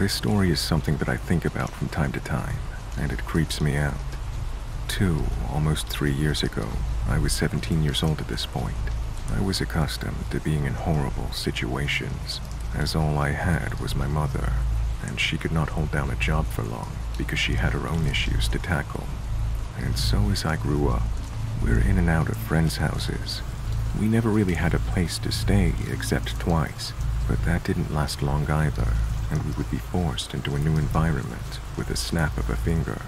This story is something that I think about from time to time, and it creeps me out. 2, almost 3 years ago, I was 17 years old at this point. I was accustomed to being in horrible situations, as all I had was my mother, and she could not hold down a job for long because she had her own issues to tackle. And so as I grew up, we were in and out of friends' houses. We never really had a place to stay except twice, but that didn't last long either, and we would be forced into a new environment with a snap of a finger.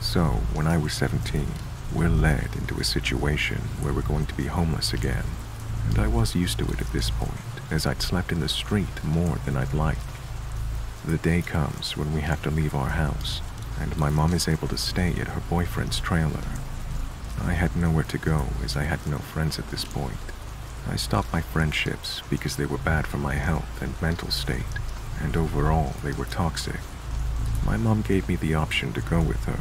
So, when I was 17, we're led into a situation where we're going to be homeless again, and I was used to it at this point, as I'd slept in the street more than I'd like. The day comes when we have to leave our house, and my mom is able to stay at her boyfriend's trailer. I had nowhere to go as I had no friends at this point. I stopped my friendships because they were bad for my health and mental state, and overall they were toxic. My mom gave me the option to go with her,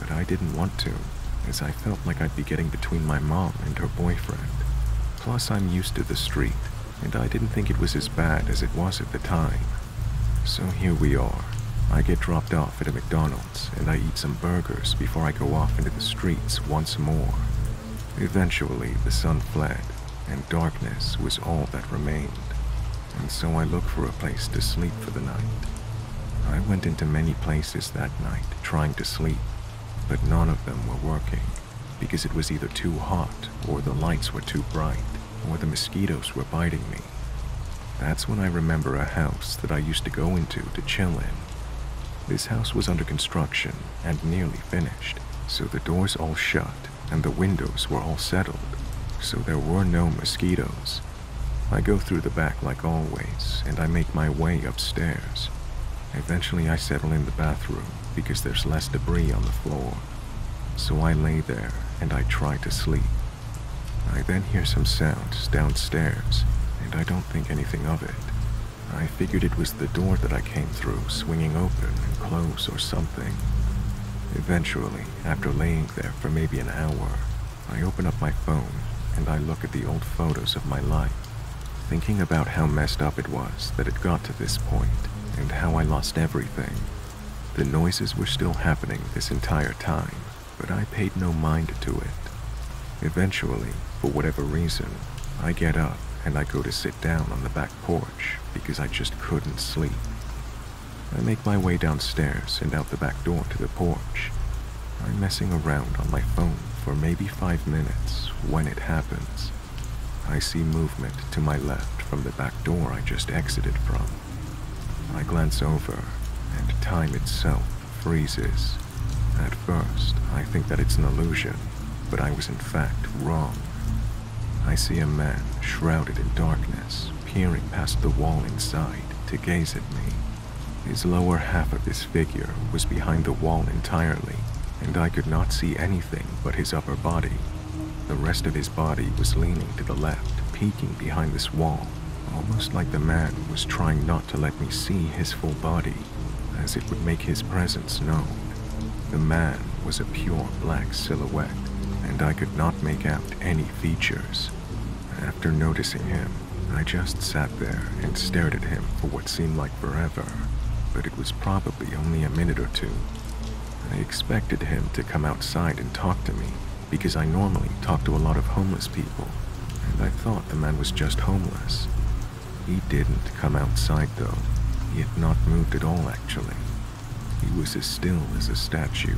but I didn't want to, as I felt like I'd be getting between my mom and her boyfriend. Plus, I'm used to the street, and I didn't think it was as bad as it was at the time. So here we are. I get dropped off at a McDonald's, and I eat some burgers before I go off into the streets once more. Eventually, the sun fled, and darkness was all that remained, and so I looked for a place to sleep for the night. I went into many places that night trying to sleep, but none of them were working, because it was either too hot, or the lights were too bright, or the mosquitoes were biting me. That's when I remember a house that I used to go into to chill in. This house was under construction and nearly finished, so the doors all shut and the windows were all settled, so there were no mosquitoes. I go through the back like always, and I make my way upstairs. Eventually I settle in the bathroom because there's less debris on the floor. So I lay there and I try to sleep. I then hear some sounds downstairs, and I don't think anything of it. I figured it was the door that I came through swinging open and close or something. Eventually, after laying there for maybe an hour, I open up my phone and I look at the old photos of my life, thinking about how messed up it was that it got to this point, and how I lost everything. The noises were still happening this entire time, but I paid no mind to it. Eventually, for whatever reason, I get up and I go to sit down on the back porch because I just couldn't sleep. I make my way downstairs and out the back door to the porch. I'm messing around on my phone for maybe 5 minutes when it happens. I see movement to my left from the back door I just exited from. I glance over, and time itself freezes. At first, I think that it's an illusion, but I was in fact wrong. I see a man shrouded in darkness, peering past the wall inside to gaze at me. His lower half of his figure was behind the wall entirely, and I could not see anything but his upper body. The rest of his body was leaning to the left, peeking behind this wall, almost like the man was trying not to let me see his full body, as it would make his presence known. The man was a pure black silhouette, and I could not make out any features. After noticing him, I just sat there and stared at him for what seemed like forever, but it was probably only a minute or two. I expected him to come outside and talk to me, because I normally talk to a lot of homeless people, and I thought the man was just homeless. He didn't come outside, though. He had not moved at all, actually. He was as still as a statue,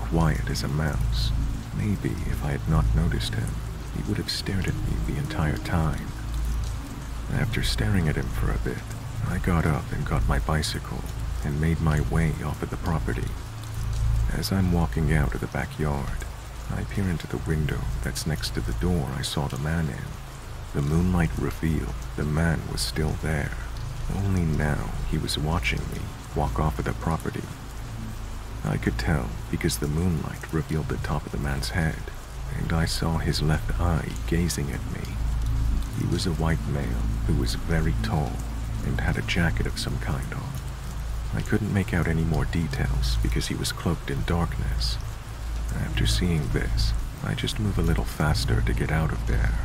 quiet as a mouse. Maybe if I had not noticed him, he would have stared at me the entire time. After staring at him for a bit, I got up and got my bicycle and made my way off of the property. As I'm walking out of the backyard, I peer into the window that's next to the door I saw the man in. The moonlight revealed the man was still there, only now he was watching me walk off of the property. I could tell because the moonlight revealed the top of the man's head, and I saw his left eye gazing at me. He was a white male who was very tall and had a jacket of some kind on. I couldn't make out any more details because he was cloaked in darkness. After seeing this, I just move a little faster to get out of there.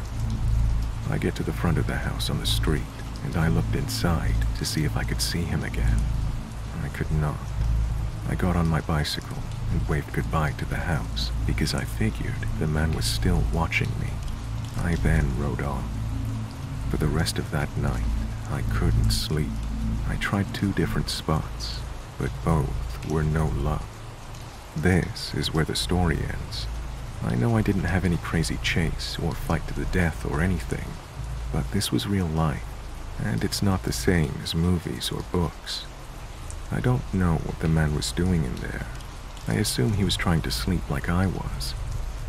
I get to the front of the house on the street, and I looked inside to see if I could see him again, could not. I got on my bicycle and waved goodbye to the house because I figured the man was still watching me. I then rode on. For the rest of that night, I couldn't sleep. I tried 2 different spots, but both were no luck. This is where the story ends. I know I didn't have any crazy chase or fight to the death or anything, but this was real life, and it's not the same as movies or books. I don't know what the man was doing in there. I assume he was trying to sleep like I was,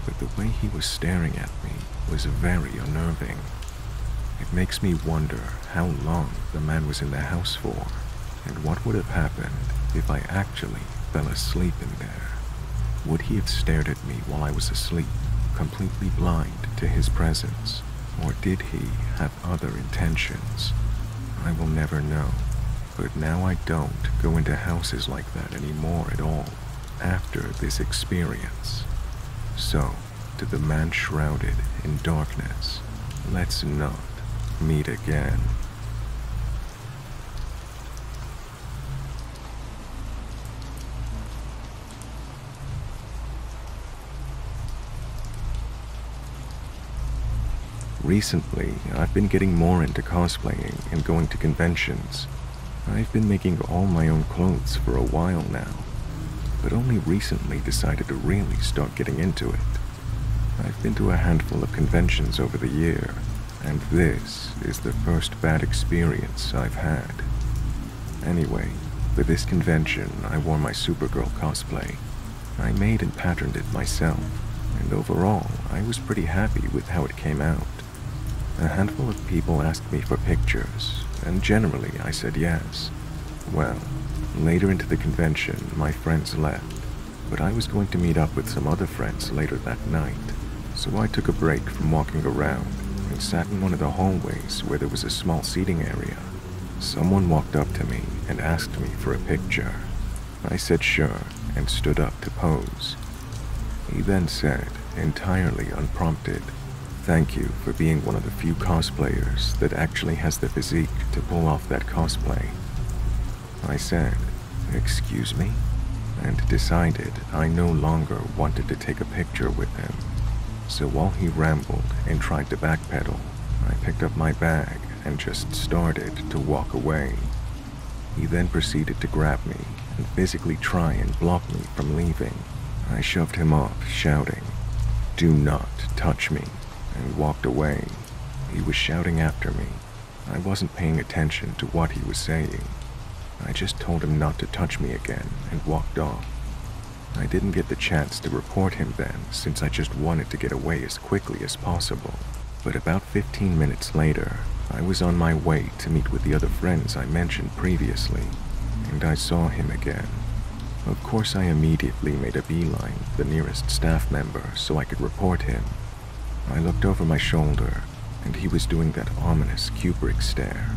but the way he was staring at me was very unnerving. It makes me wonder how long the man was in the house for, and what would have happened if I actually fell asleep in there. Would he have stared at me while I was asleep, completely blind to his presence, or did he have other intentions? I will never know, but now I don't go into houses like that anymore at all after this experience. So, to the man shrouded in darkness, let's not meet again. Recently, I've been getting more into cosplaying and going to conventions. I've been making all my own clothes for a while now, but only recently decided to really start getting into it. I've been to a handful of conventions over the year, and this is the first bad experience I've had. Anyway, for this convention, I wore my Supergirl cosplay. I made and patterned it myself, and overall, I was pretty happy with how it came out. A handful of people asked me for pictures, and generally I said yes. Well, later into the convention, my friends left, but I was going to meet up with some other friends later that night, so I took a break from walking around and sat in one of the hallways where there was a small seating area. Someone walked up to me and asked me for a picture. I said sure and stood up to pose. He then said, entirely unprompted, "Thank you for being one of the few cosplayers that actually has the physique to pull off that cosplay." I said, "Excuse me?" and decided I no longer wanted to take a picture with him. So while he rambled and tried to backpedal, I picked up my bag and just started to walk away. He then proceeded to grab me and physically try and block me from leaving. I shoved him off, shouting, "Do not touch me," and walked away. He was shouting after me. I wasn't paying attention to what he was saying. I just told him not to touch me again and walked off. I didn't get the chance to report him then, since I just wanted to get away as quickly as possible. But about 15 minutes later, I was on my way to meet with the other friends I mentioned previously, and I saw him again. Of course, I immediately made a beeline for the nearest staff member so I could report him. I looked over my shoulder, and he was doing that ominous Kubrick stare.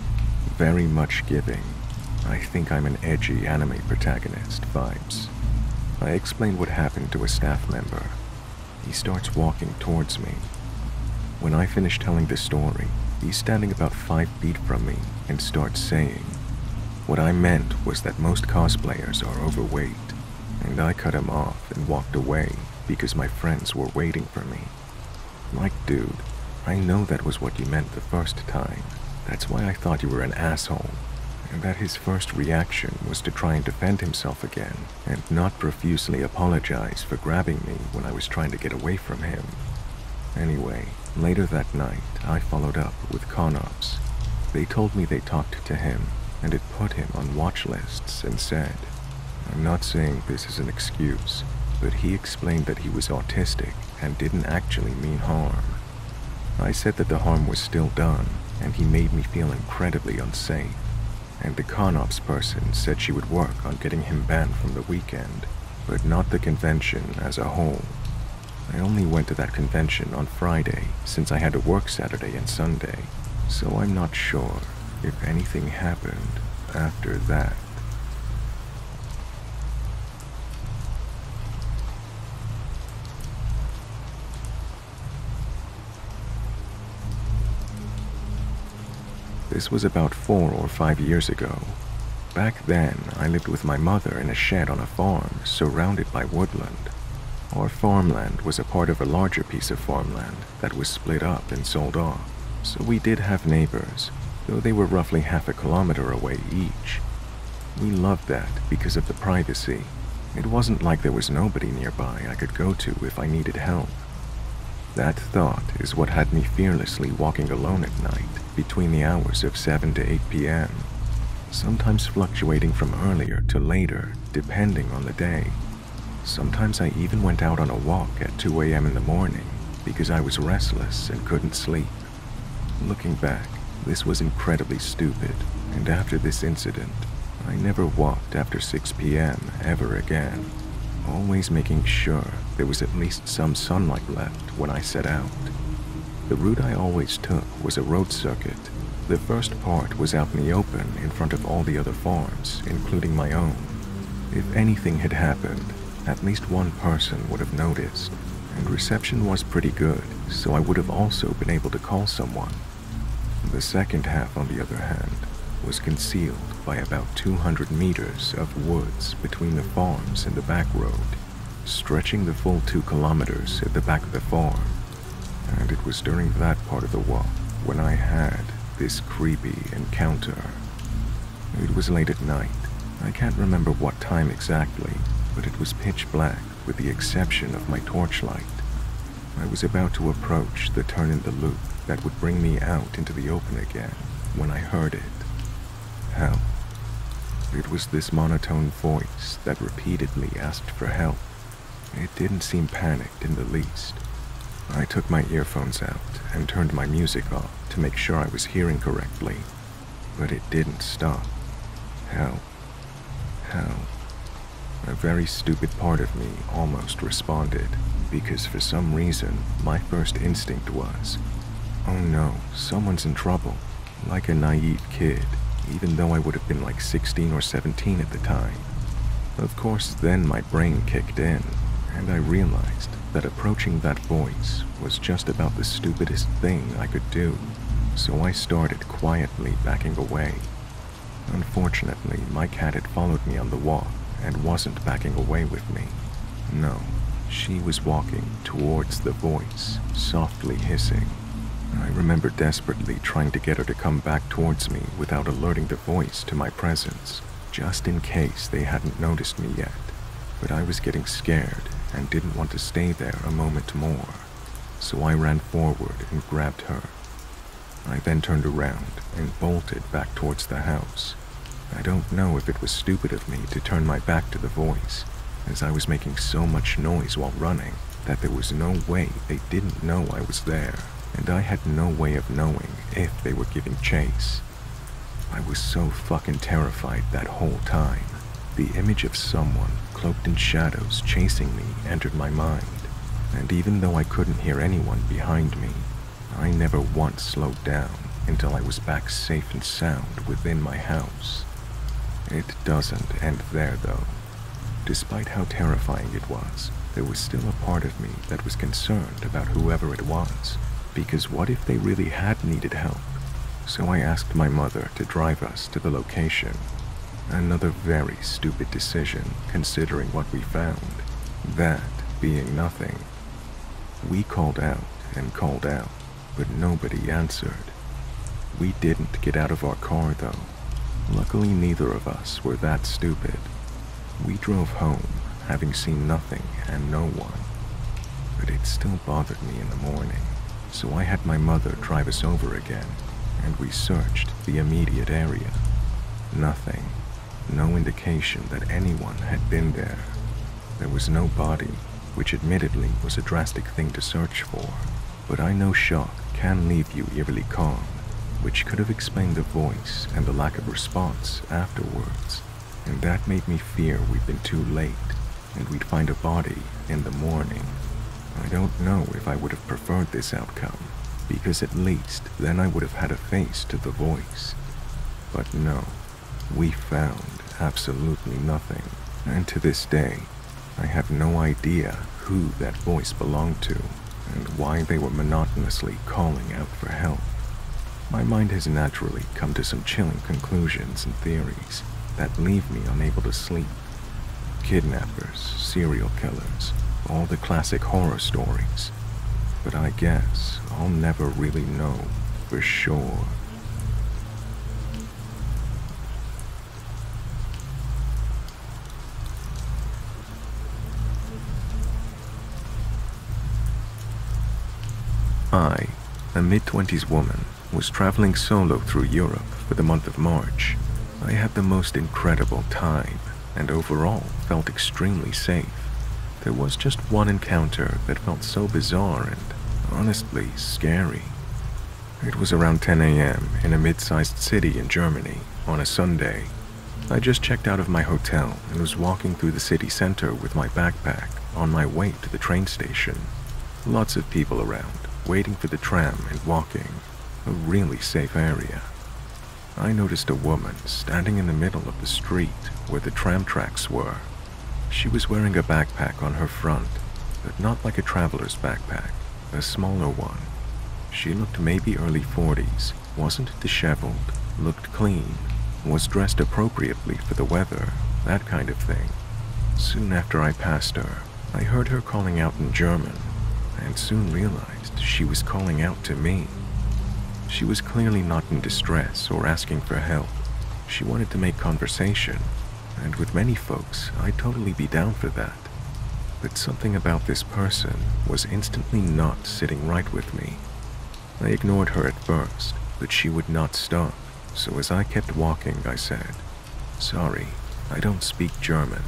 Very much giving, "I think I'm an edgy anime protagonist" vibes. I explained what happened to a staff member. He starts walking towards me. When I finish telling the story, he's standing about 5 feet from me and starts saying, "What I meant was that most cosplayers are overweight," and I cut him off and walked away because my friends were waiting for me. Like, dude, I know that was what you meant the first time. That's why I thought you were an asshole. And that his first reaction was to try and defend himself again and not profusely apologize for grabbing me when I was trying to get away from him. Anyway, later that night, I followed up with con-ops. They told me they talked to him, and it put him on watch lists and said, "I'm not saying this is an excuse, but he explained that he was autistic and didn't actually mean harm." I said that the harm was still done, and he made me feel incredibly unsafe, and the con-ops person said she would work on getting him banned from the weekend, but not the convention as a whole. I only went to that convention on Friday since I had to work Saturday and Sunday, so I'm not sure if anything happened after that. This was about 4 or 5 years ago. Back then, I lived with my mother in a shed on a farm surrounded by woodland. Our farmland was a part of a larger piece of farmland that was split up and sold off, so we did have neighbors, though they were roughly half a kilometer away each. We loved that because of the privacy. It wasn't like there was nobody nearby I could go to if I needed help. That thought is what had me fearlessly walking alone at night between the hours of 7 to 8 p.m., sometimes fluctuating from earlier to later depending on the day. Sometimes I even went out on a walk at 2 a.m. in the morning because I was restless and couldn't sleep. Looking back, this was incredibly stupid, and after this incident, I never walked after 6 p.m. ever again, always making sure there was at least some sunlight left when I set out. The route I always took was a road circuit. The first part was out in the open in front of all the other farms, including my own. If anything had happened, at least one person would have noticed, and reception was pretty good, so I would have also been able to call someone. The second half, on the other hand, was concealed by about 200 meters of woods between the farms and the back road, stretching the full 2 kilometers at the back of the farm. And it was during that part of the walk when I had this creepy encounter. It was late at night. I can't remember what time exactly, but it was pitch black with the exception of my torchlight. I was about to approach the turn in the loop that would bring me out into the open again when I heard it. Help. It was this monotone voice that repeatedly asked for help. It didn't seem panicked in the least. I took my earphones out and turned my music off to make sure I was hearing correctly, but it didn't stop. Help. Help. A very stupid part of me almost responded, because for some reason, my first instinct was, oh no, someone's in trouble, like a naive kid, even though I would have been like 16 or 17 at the time. Of course, then my brain kicked in, and I realized that approaching that voice was just about the stupidest thing I could do, so I started quietly backing away. Unfortunately, my cat had followed me on the walk and wasn't backing away with me. No, she was walking towards the voice, softly hissing. I remember desperately trying to get her to come back towards me without alerting the voice to my presence, just in case they hadn't noticed me yet, but I was getting scared and didn't want to stay there a moment more, so I ran forward and grabbed her. I then turned around and bolted back towards the house. I don't know if it was stupid of me to turn my back to the voice, as I was making so much noise while running that there was no way they didn't know I was there, and I had no way of knowing if they were giving chase. I was so fucking terrified that whole time. The image of someone cloaked in shadows chasing me entered my mind, and even though I couldn't hear anyone behind me, I never once slowed down until I was back safe and sound within my house. It doesn't end there, though. Despite how terrifying it was, there was still a part of me that was concerned about whoever it was, because what if they really had needed help? So I asked my mother to drive us to the location. Another very stupid decision, considering what we found, that being nothing. We called out, but nobody answered. We didn't get out of our car, though. Luckily, neither of us were that stupid. We drove home, having seen nothing and no one. But it still bothered me in the morning, so I had my mother drive us over again, and we searched the immediate area. Nothing. No indication that anyone had been there. There was no body, which admittedly was a drastic thing to search for, but I know shock can leave you eerily calm, which could have explained the voice and the lack of response afterwards, and that made me fear we'd been too late and we'd find a body in the morning. I don't know if I would have preferred this outcome, because at least then I would have had a face to the voice. But no, we found absolutely nothing, and to this day, I have no idea who that voice belonged to and why they were monotonously calling out for help. My mind has naturally come to some chilling conclusions and theories, that leave me unable to sleep. Kidnappers, serial killers, all the classic horror stories. But I guess I'll never really know for sure. I, a mid-20s woman, was traveling solo through Europe for the month of March. I had the most incredible time, and overall felt extremely safe. There was just one encounter that felt so bizarre and honestly scary. It was around 10 a.m. in a mid-sized city in Germany on a Sunday. I just checked out of my hotel and was walking through the city center with my backpack on my way to the train station. Lots of people around, waiting for the tram and walking, a really safe area. I noticed a woman standing in the middle of the street where the tram tracks were. She was wearing a backpack on her front, but not like a traveler's backpack, a smaller one. She looked maybe early 40s, wasn't disheveled, looked clean, was dressed appropriately for the weather, that kind of thing. Soon after I passed her, I heard her calling out in German, and soon realized she was calling out to me. She was clearly not in distress or asking for help. She wanted to make conversation, and with many folks, I'd totally be down for that. But something about this person was instantly not sitting right with me. I ignored her at first, but she would not stop, so as I kept walking, I said, "Sorry, I don't speak German."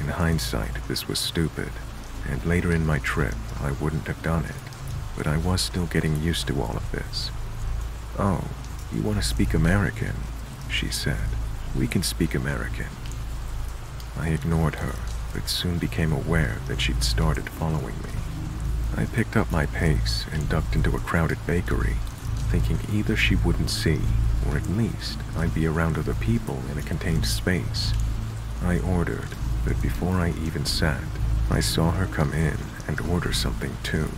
In hindsight, this was stupid, and later in my trip, I wouldn't have done it, but I was still getting used to all of this. "Oh, you want to speak American?" she said. "We can speak American." I ignored her, but soon became aware that she'd started following me. I picked up my pace and ducked into a crowded bakery, thinking either she wouldn't see, or at least I'd be around other people in a contained space. I ordered, but before I even sat, I saw her come in and order something too.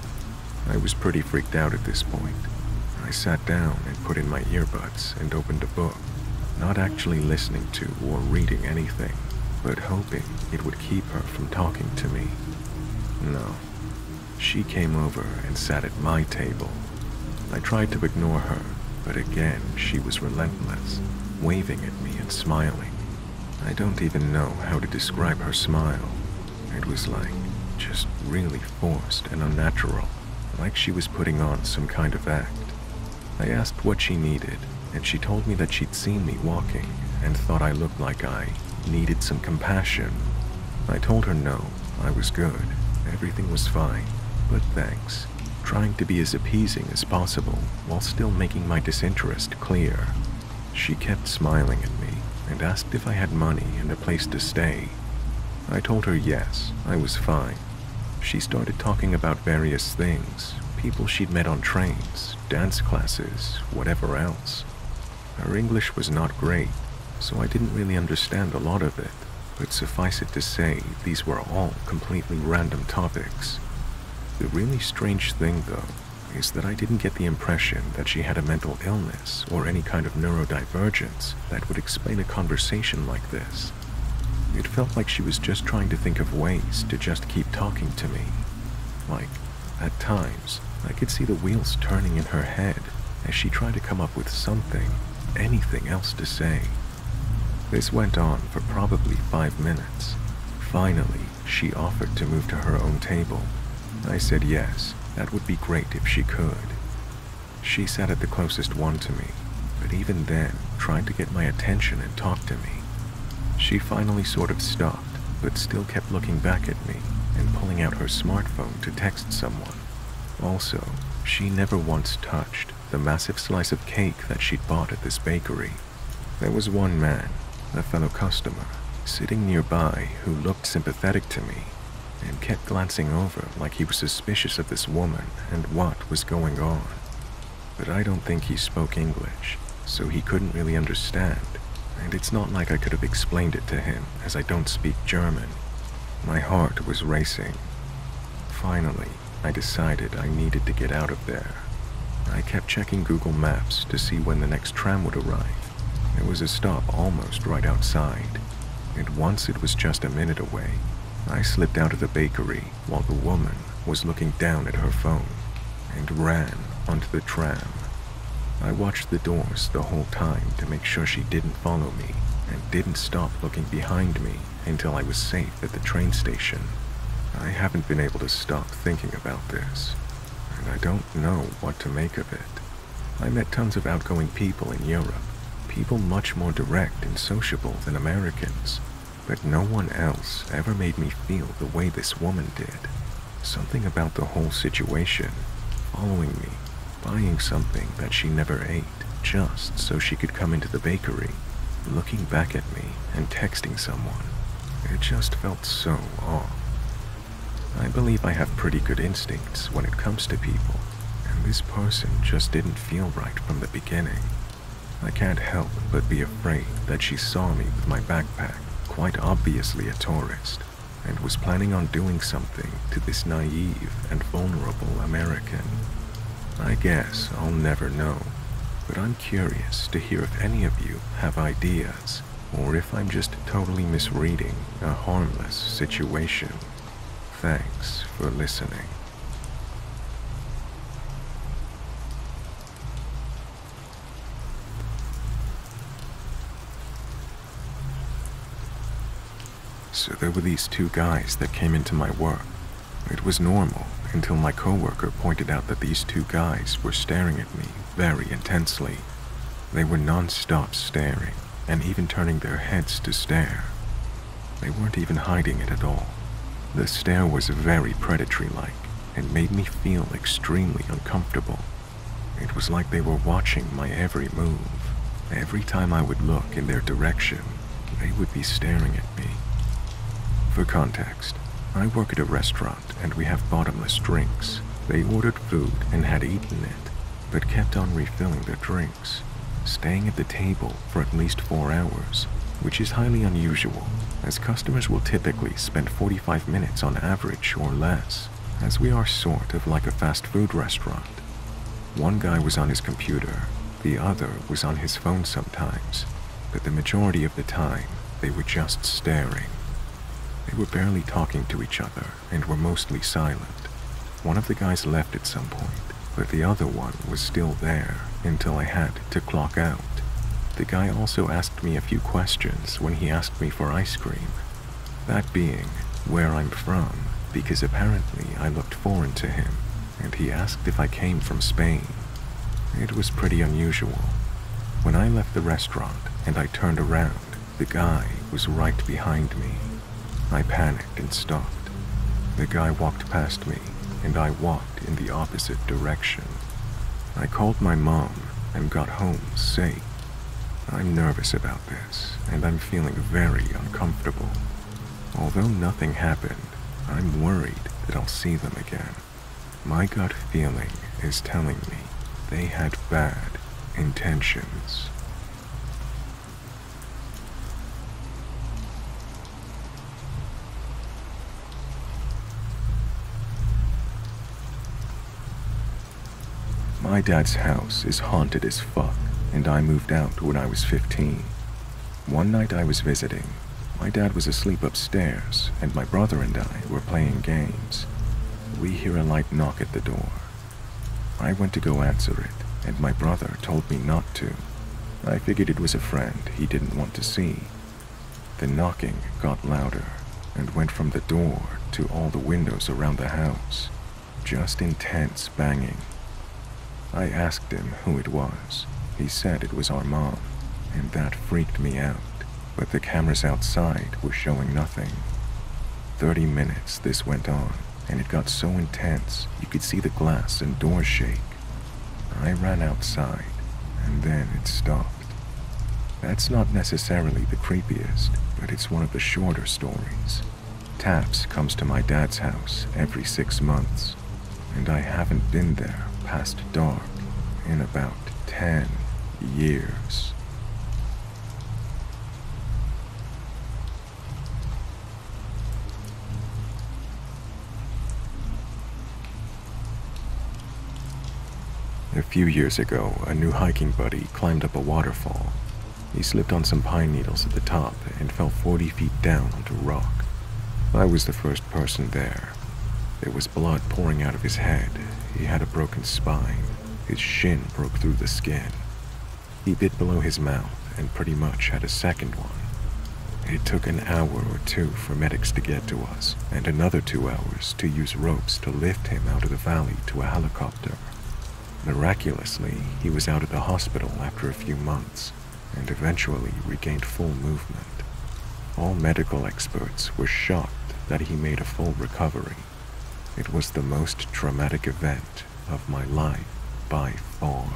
I was pretty freaked out at this point. I sat down and put in my earbuds and opened a book, not actually listening to or reading anything, but hoping it would keep her from talking to me. No. She came over and sat at my table. I tried to ignore her, but again she was relentless, waving at me and smiling. I don't even know how to describe her smile. It was like, just really forced and unnatural, like she was putting on some kind of act. I asked what she needed, and she told me that she'd seen me walking and thought I looked like I needed some compassion. I told her no, I was good, everything was fine, but thanks, trying to be as appeasing as possible while still making my disinterest clear. She kept smiling at me and asked if I had money and a place to stay. I told her yes, I was fine. She started talking about various things, people she'd met on trains, dance classes, whatever else. Her English was not great, so I didn't really understand a lot of it, but suffice it to say, these were all completely random topics. The really strange thing, though, is that I didn't get the impression that she had a mental illness or any kind of neurodivergence that would explain a conversation like this. It felt like she was just trying to think of ways to just keep talking to me. Like, at times, I could see the wheels turning in her head as she tried to come up with something, anything else to say. This went on for probably 5 minutes. Finally, she offered to move to her own table. I said yes, that would be great if she could. She sat at the closest one to me, but even then, tried to get my attention and talk to me. She finally sort of stopped, but still kept looking back at me and pulling out her smartphone to text someone. Also, she never once touched the massive slice of cake that she'd bought at this bakery. There was one man, a fellow customer, sitting nearby who looked sympathetic to me and kept glancing over like he was suspicious of this woman and what was going on. But I don't think he spoke English, so he couldn't really understand. And it's not like I could have explained it to him, as I don't speak German. My heart was racing. Finally, I decided I needed to get out of there. I kept checking Google Maps to see when the next tram would arrive, there was a stop almost right outside, and once it was just a minute away, I slipped out of the bakery while the woman was looking down at her phone and ran onto the tram. I watched the doors the whole time to make sure she didn't follow me and didn't stop looking behind me until I was safe at the train station. I haven't been able to stop thinking about this, and I don't know what to make of it. I met tons of outgoing people in Europe, people much more direct and sociable than Americans, but no one else ever made me feel the way this woman did. Something about the whole situation, following me, buying something that she never ate just so she could come into the bakery, looking back at me and texting someone. It just felt so off. I believe I have pretty good instincts when it comes to people, and this person just didn't feel right from the beginning. I can't help but be afraid that she saw me with my backpack, quite obviously a tourist, and was planning on doing something to this naive and vulnerable American. I guess I'll never know, but I'm curious to hear if any of you have ideas, or if I'm just totally misreading a harmless situation. Thanks for listening. So there were these two guys that came into my work. It was normal until my coworker pointed out that these two guys were staring at me very intensely. They were non-stop staring and even turning their heads to stare. They weren't even hiding it at all. The stare was very predatory-like and made me feel extremely uncomfortable. It was like they were watching my every move. Every time I would look in their direction, they would be staring at me. For context, I work at a restaurant and we have bottomless drinks. They ordered food and had eaten it, but kept on refilling their drinks, staying at the table for at least 4 hours, which is highly unusual, as customers will typically spend 45 minutes on average or less, as we are sort of like a fast food restaurant. One guy was on his computer, the other was on his phone sometimes, but the majority of the time, they were just staring. They were barely talking to each other and were mostly silent. One of the guys left at some point, but the other one was still there until I had to clock out. The guy also asked me a few questions when he asked me for ice cream, that being where I'm from, because apparently I looked foreign to him, and he asked if I came from Spain. It was pretty unusual. When I left the restaurant and I turned around, the guy was right behind me. I panicked and stopped. The guy walked past me, and I walked in the opposite direction. I called my mom and got home safe. I'm nervous about this, and I'm feeling very uncomfortable. Although nothing happened, I'm worried that I'll see them again. My gut feeling is telling me they had bad intentions. My dad's house is haunted as fuck, and I moved out when I was 15. One night I was visiting. My dad was asleep upstairs, and my brother and I were playing games. We hear a light knock at the door. I went to go answer it, and my brother told me not to. I figured it was a friend he didn't want to see. The knocking got louder, and went from the door to all the windows around the house. Just intense banging. I asked him who it was. He said it was our mom, and that freaked me out, but the cameras outside were showing nothing. 30 minutes this went on, and it got so intense you could see the glass and door shake. I ran outside, and then it stopped. That's not necessarily the creepiest, but it's one of the shorter stories. Taps comes to my dad's house every 6 months, and I haven't been there past dark in about 10 years. A few years ago, a new hiking buddy climbed up a waterfall. He slipped on some pine needles at the top and fell 40 feet down onto rock. I was the first person there. There was blood pouring out of his head. He had a broken spine. His shin broke through the skin. He bit below his mouth and pretty much had a second one. It took an hour or two for medics to get to us, and another 2 hours to use ropes to lift him out of the valley to a helicopter. Miraculously, he was out of the hospital after a few months, and eventually regained full movement. All medical experts were shocked that he made a full recovery. It was the most traumatic event of my life by far.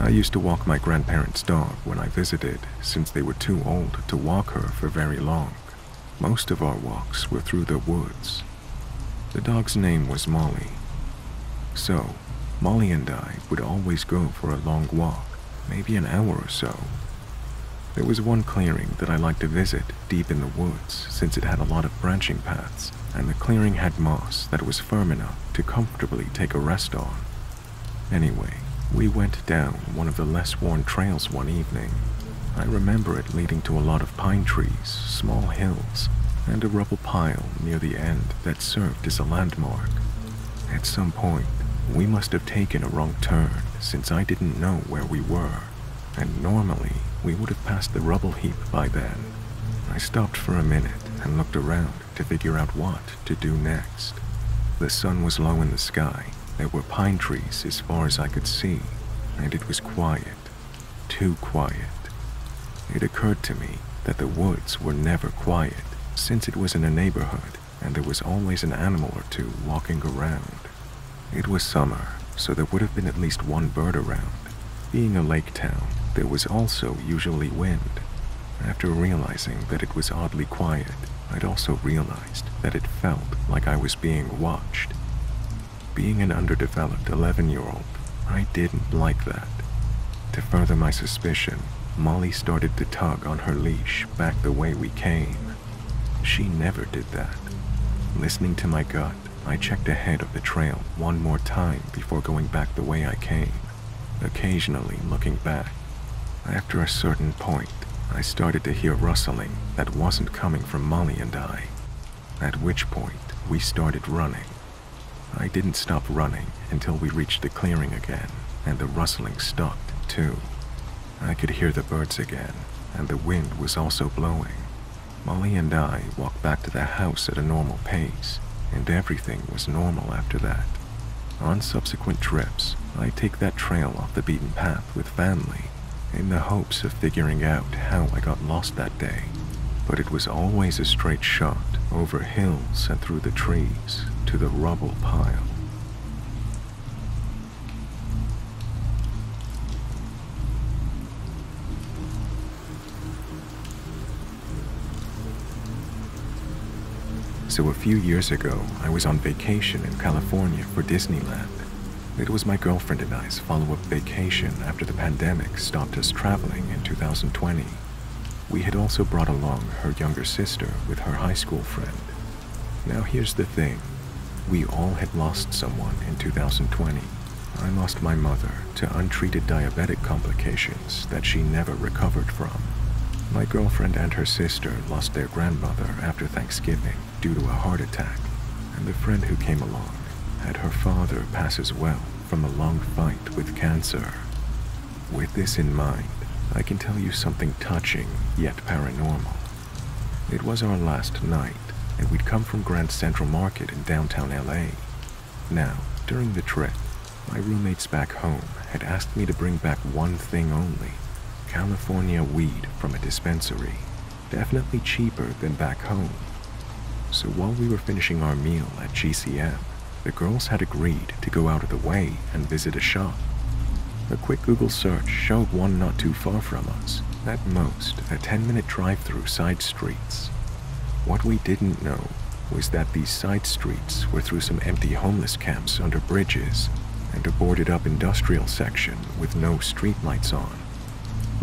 I used to walk my grandparents' dog when I visited, since they were too old to walk her for very long. Most of our walks were through the woods. The dog's name was Molly. So, Molly and I would always go for a long walk, maybe an hour or so. There was one clearing that I liked to visit deep in the woods since it had a lot of branching paths, and the clearing had moss that was firm enough to comfortably take a rest on. Anyway, we went down one of the less worn trails one evening. I remember it leading to a lot of pine trees, small hills, and a rubble pile near the end that served as a landmark. At some point, we must have taken a wrong turn since I didn't know where we were, and normally we would have passed the rubble heap by then. I stopped for a minute and looked around to figure out what to do next. The sun was low in the sky, there were pine trees as far as I could see, and it was quiet, too quiet. It occurred to me that the woods were never quiet, since it was in a neighborhood and there was always an animal or two walking around. It was summer, so there would have been at least one bird around. Being a lake town, there was also usually wind. After realizing that it was oddly quiet, I'd also realized that it felt like I was being watched. Being an underdeveloped 11-year-old, I didn't like that. To further my suspicion, Molly started to tug on her leash back the way we came. She never did that. Listening to my gut, I checked ahead of the trail one more time before going back the way I came, occasionally looking back. After a certain point, I started to hear rustling that wasn't coming from Molly and I, at which point we started running. I didn't stop running until we reached the clearing again, and the rustling stopped too. I could hear the birds again, and the wind was also blowing. Molly and I walked back to the house at a normal pace, and everything was normal after that. On subsequent trips, I take that trail off the beaten path with family, in the hopes of figuring out how I got lost that day. But it was always a straight shot, over hills and through the trees, to the rubble pile. So a few years ago, I was on vacation in California for Disneyland. It was my girlfriend and I's follow-up vacation after the pandemic stopped us traveling in 2020. We had also brought along her younger sister with her high school friend. Now here's the thing. We all had lost someone in 2020. I lost my mother to untreated diabetic complications that she never recovered from. My girlfriend and her sister lost their grandmother after Thanksgiving due to a heart attack, and the friend who came along had her father pass as well from a long fight with cancer. With this in mind, I can tell you something touching yet paranormal. It was our last night, and we'd come from Grand Central Market in downtown LA. Now, during the trip, my roommates back home had asked me to bring back one thing only: California weed from a dispensary, definitely cheaper than back home. So while we were finishing our meal at GCM, the girls had agreed to go out of the way and visit a shop. A quick Google search showed one not too far from us, at most a 10-minute drive through side streets. What we didn't know was that these side streets were through some empty homeless camps under bridges and a boarded up industrial section with no streetlights on.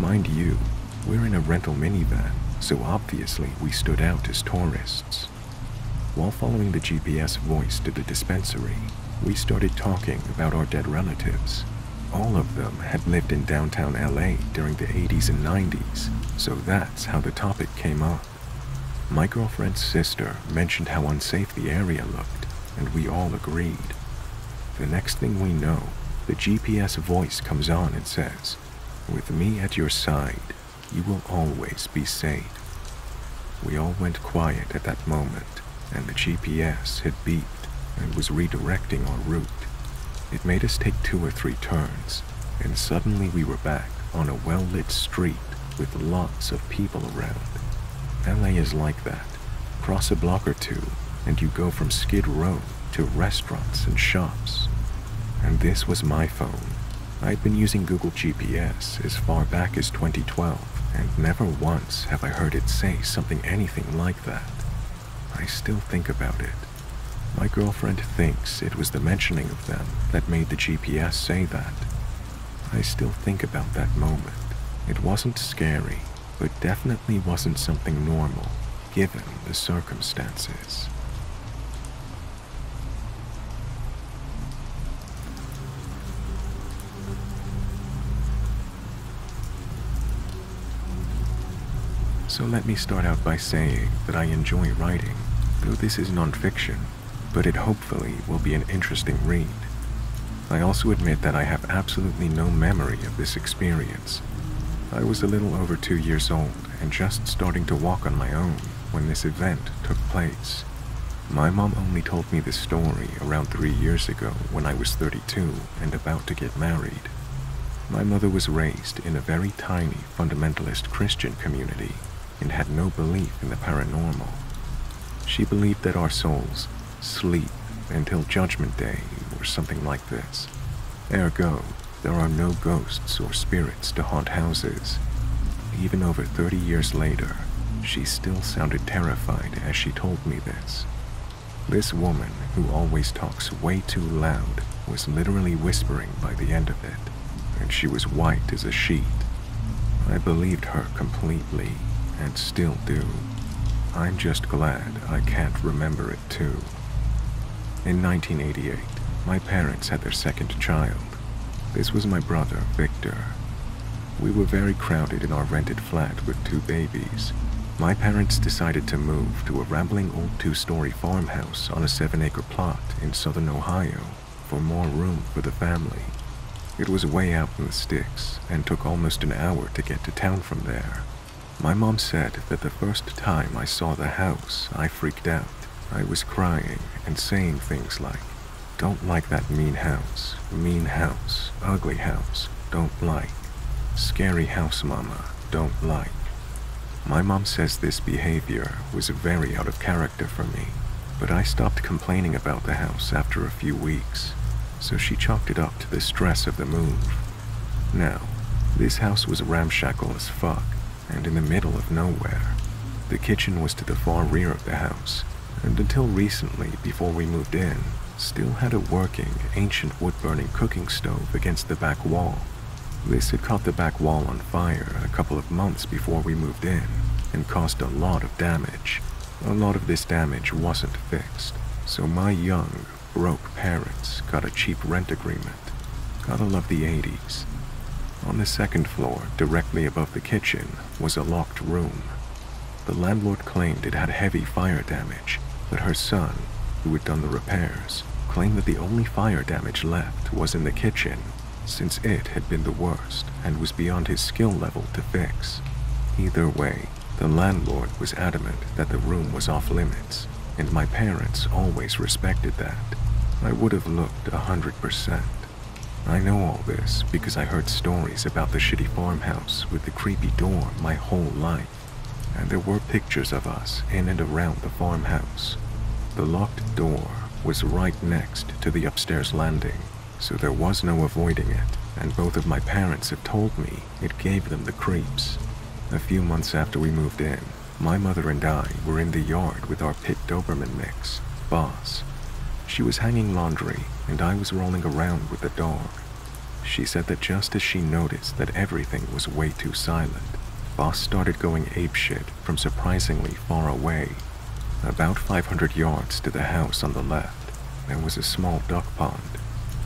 Mind you, we're in a rental minivan, so obviously we stood out as tourists. While following the GPS voice to the dispensary, we started talking about our dead relatives. All of them had lived in downtown LA during the 80s and 90s, so that's how the topic came up. My girlfriend's sister mentioned how unsafe the area looked, and we all agreed. The next thing we know, the GPS voice comes on and says, "With me at your side, you will always be safe." We all went quiet at that moment, and the GPS had beeped and was redirecting our route. It made us take 2 or 3 turns, and suddenly we were back on a well-lit street with lots of people around. LA is like that. Cross a block or two, and you go from Skid Row to restaurants and shops. And this was my phone. I'd been using Google GPS as far back as 2012, and never once have I heard it say anything like that. I still think about it. My girlfriend thinks it was the mentioning of them that made the GPS say that. I still think about that moment. It wasn't scary, but definitely wasn't something normal, given the circumstances. So let me start out by saying that I enjoy writing, though this is nonfiction, but it hopefully will be an interesting read. I also admit that I have absolutely no memory of this experience. I was a little over 2 years old and just starting to walk on my own when this event took place. My mom only told me this story around 3 years ago when I was 32 and about to get married. My mother was raised in a very tiny fundamentalist Christian community and had no belief in the paranormal. She believed that our souls sleep until Judgment Day or something like this. Ergo, there are no ghosts or spirits to haunt houses. Even over 30 years later, she still sounded terrified as she told me this. This woman, who always talks way too loud, was literally whispering by the end of it, and she was white as a sheet. I believed her completely, and still do. I'm just glad I can't remember it too. In 1988, my parents had their second child. This was my brother, Victor. We were very crowded in our rented flat with 2 babies. My parents decided to move to a rambling old 2-story farmhouse on a 7-acre plot in southern Ohio for more room for the family. It was way out in the sticks and took almost an hour to get to town from there. My mom said that the first time I saw the house, I freaked out. I was crying and saying things like, "Don't like that mean house, ugly house, don't like. Scary house, mama, don't like." My mom says this behavior was very out of character for me, but I stopped complaining about the house after a few weeks, so she chalked it up to the stress of the move. Now, this house was ramshackle as fuck, and in the middle of nowhere. The kitchen was to the far rear of the house, and until recently, before we moved in, still had a working, ancient wood-burning cooking stove against the back wall. This had caught the back wall on fire a couple of months before we moved in, and caused a lot of damage. A lot of this damage wasn't fixed, so my young, broke parents got a cheap rent agreement. Gotta love the 80s. On the second floor, directly above the kitchen, was a locked room. The landlord claimed it had heavy fire damage, but her son, who had done the repairs, claimed that the only fire damage left was in the kitchen, since it had been the worst and was beyond his skill level to fix. Either way, the landlord was adamant that the room was off limits, and my parents always respected that. I would have looked 100%. I know all this because I heard stories about the shitty farmhouse with the creepy door my whole life, and there were pictures of us in and around the farmhouse. The locked door was right next to the upstairs landing, so there was no avoiding it, and both of my parents have told me it gave them the creeps. A few months after we moved in, my mother and I were in the yard with our pit Doberman mix, Boss. She was hanging laundry, and I was rolling around with the dog. She said that just as she noticed that everything was way too silent, Boss started going apeshit from surprisingly far away. About 500 yards to the house on the left, there was a small duck pond.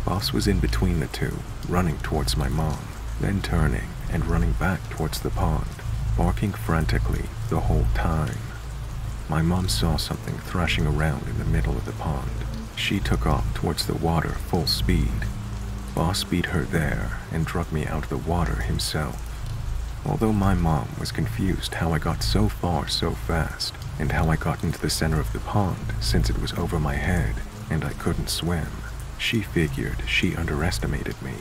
Boss was in between the two, running towards my mom, then turning and running back towards the pond, barking frantically the whole time. My mom saw something thrashing around in the middle of the pond. She took off towards the water full speed. Boss beat her there and dragged me out of the water himself. Although my mom was confused how I got so far so fast and how I got into the center of the pond since it was over my head and I couldn't swim, she figured she underestimated me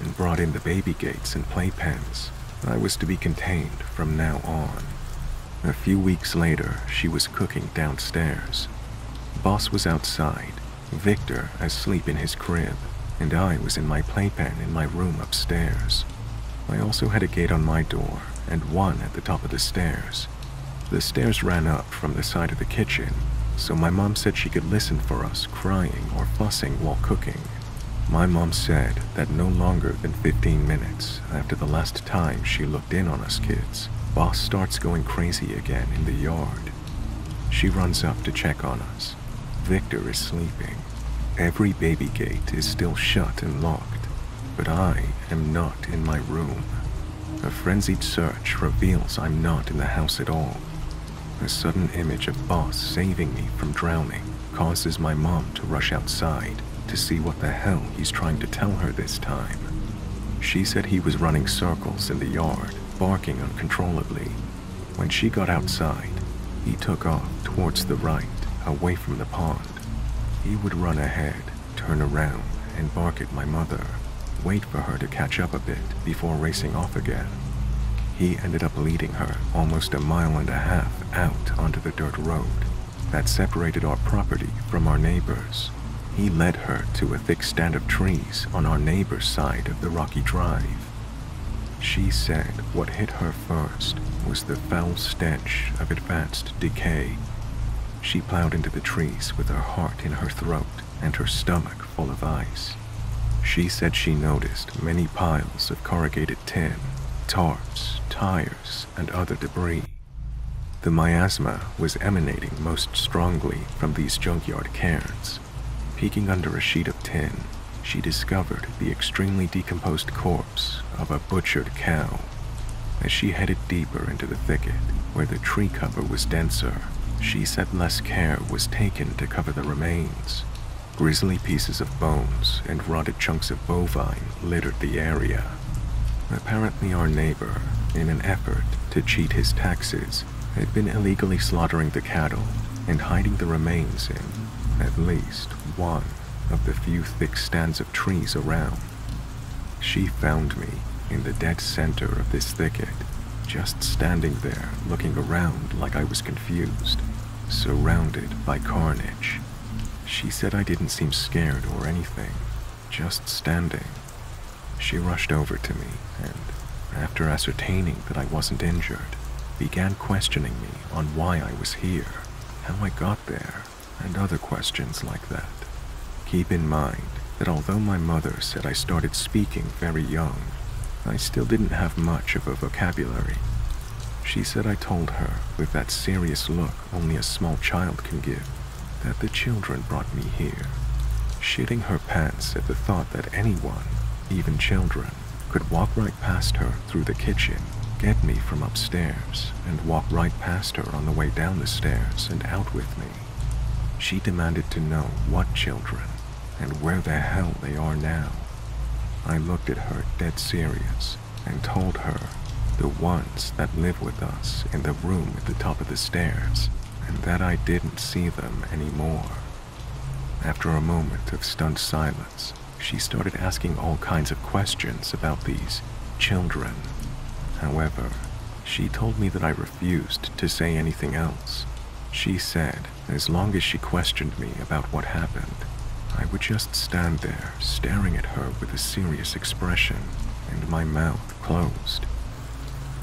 and brought in the baby gates and playpens. I was to be contained from now on. A few weeks later, she was cooking downstairs. Boss was outside, Victor asleep in his crib, and I was in my playpen in my room upstairs. I also had a gate on my door, and one at the top of the stairs. The stairs ran up from the side of the kitchen, so my mom said she could listen for us crying or fussing while cooking. My mom said that no longer than 15 minutes after the last time she looked in on us kids, Boss starts going crazy again in the yard. She runs up to check on us. Victor is sleeping. Every baby gate is still shut and locked. But I am not in my room. A frenzied search reveals I'm not in the house at all. A sudden image of Boss saving me from drowning causes my mom to rush outside to see what the hell he's trying to tell her this time. She said he was running circles in the yard, barking uncontrollably. When she got outside, he took off towards the right, away from the pond. He would run ahead, turn around, and bark at my mother. Wait for her to catch up a bit before racing off again. He ended up leading her almost a mile and a half out onto the dirt road that separated our property from our neighbors. He led her to a thick stand of trees on our neighbor's side of the rocky drive. She said what hit her first was the foul stench of advanced decay. She plowed into the trees with her heart in her throat and her stomach full of ice. She said she noticed many piles of corrugated tin, tarps, tires, and other debris. The miasma was emanating most strongly from these junkyard cairns. Peeking under a sheet of tin, she discovered the extremely decomposed corpse of a butchered cow. As she headed deeper into the thicket, where the tree cover was denser, she said less care was taken to cover the remains. Grisly pieces of bones and rotted chunks of bovine littered the area. Apparently our neighbor, in an effort to cheat his taxes, had been illegally slaughtering the cattle and hiding the remains in, at least, one of the few thick stands of trees around. She found me in the dead center of this thicket, just standing there looking around like I was confused, surrounded by carnage. She said I didn't seem scared or anything, just standing. She rushed over to me and, after ascertaining that I wasn't injured, began questioning me on why I was here, how I got there, and other questions like that. Keep in mind that although my mother said I started speaking very young, I still didn't have much of a vocabulary. She said I told her with that serious look only a small child can give, that the children brought me here. Shitting her pants at the thought that anyone, even children, could walk right past her through the kitchen, get me from upstairs, and walk right past her on the way down the stairs and out with me. She demanded to know what children and where the hell they are now. I looked at her dead serious and told her the ones that live with us in the room at the top of the stairs, and that I didn't see them anymore. After a moment of stunned silence, she started asking all kinds of questions about these children. However, she told me that I refused to say anything else. She said as long as she questioned me about what happened, I would just stand there staring at her with a serious expression and my mouth closed.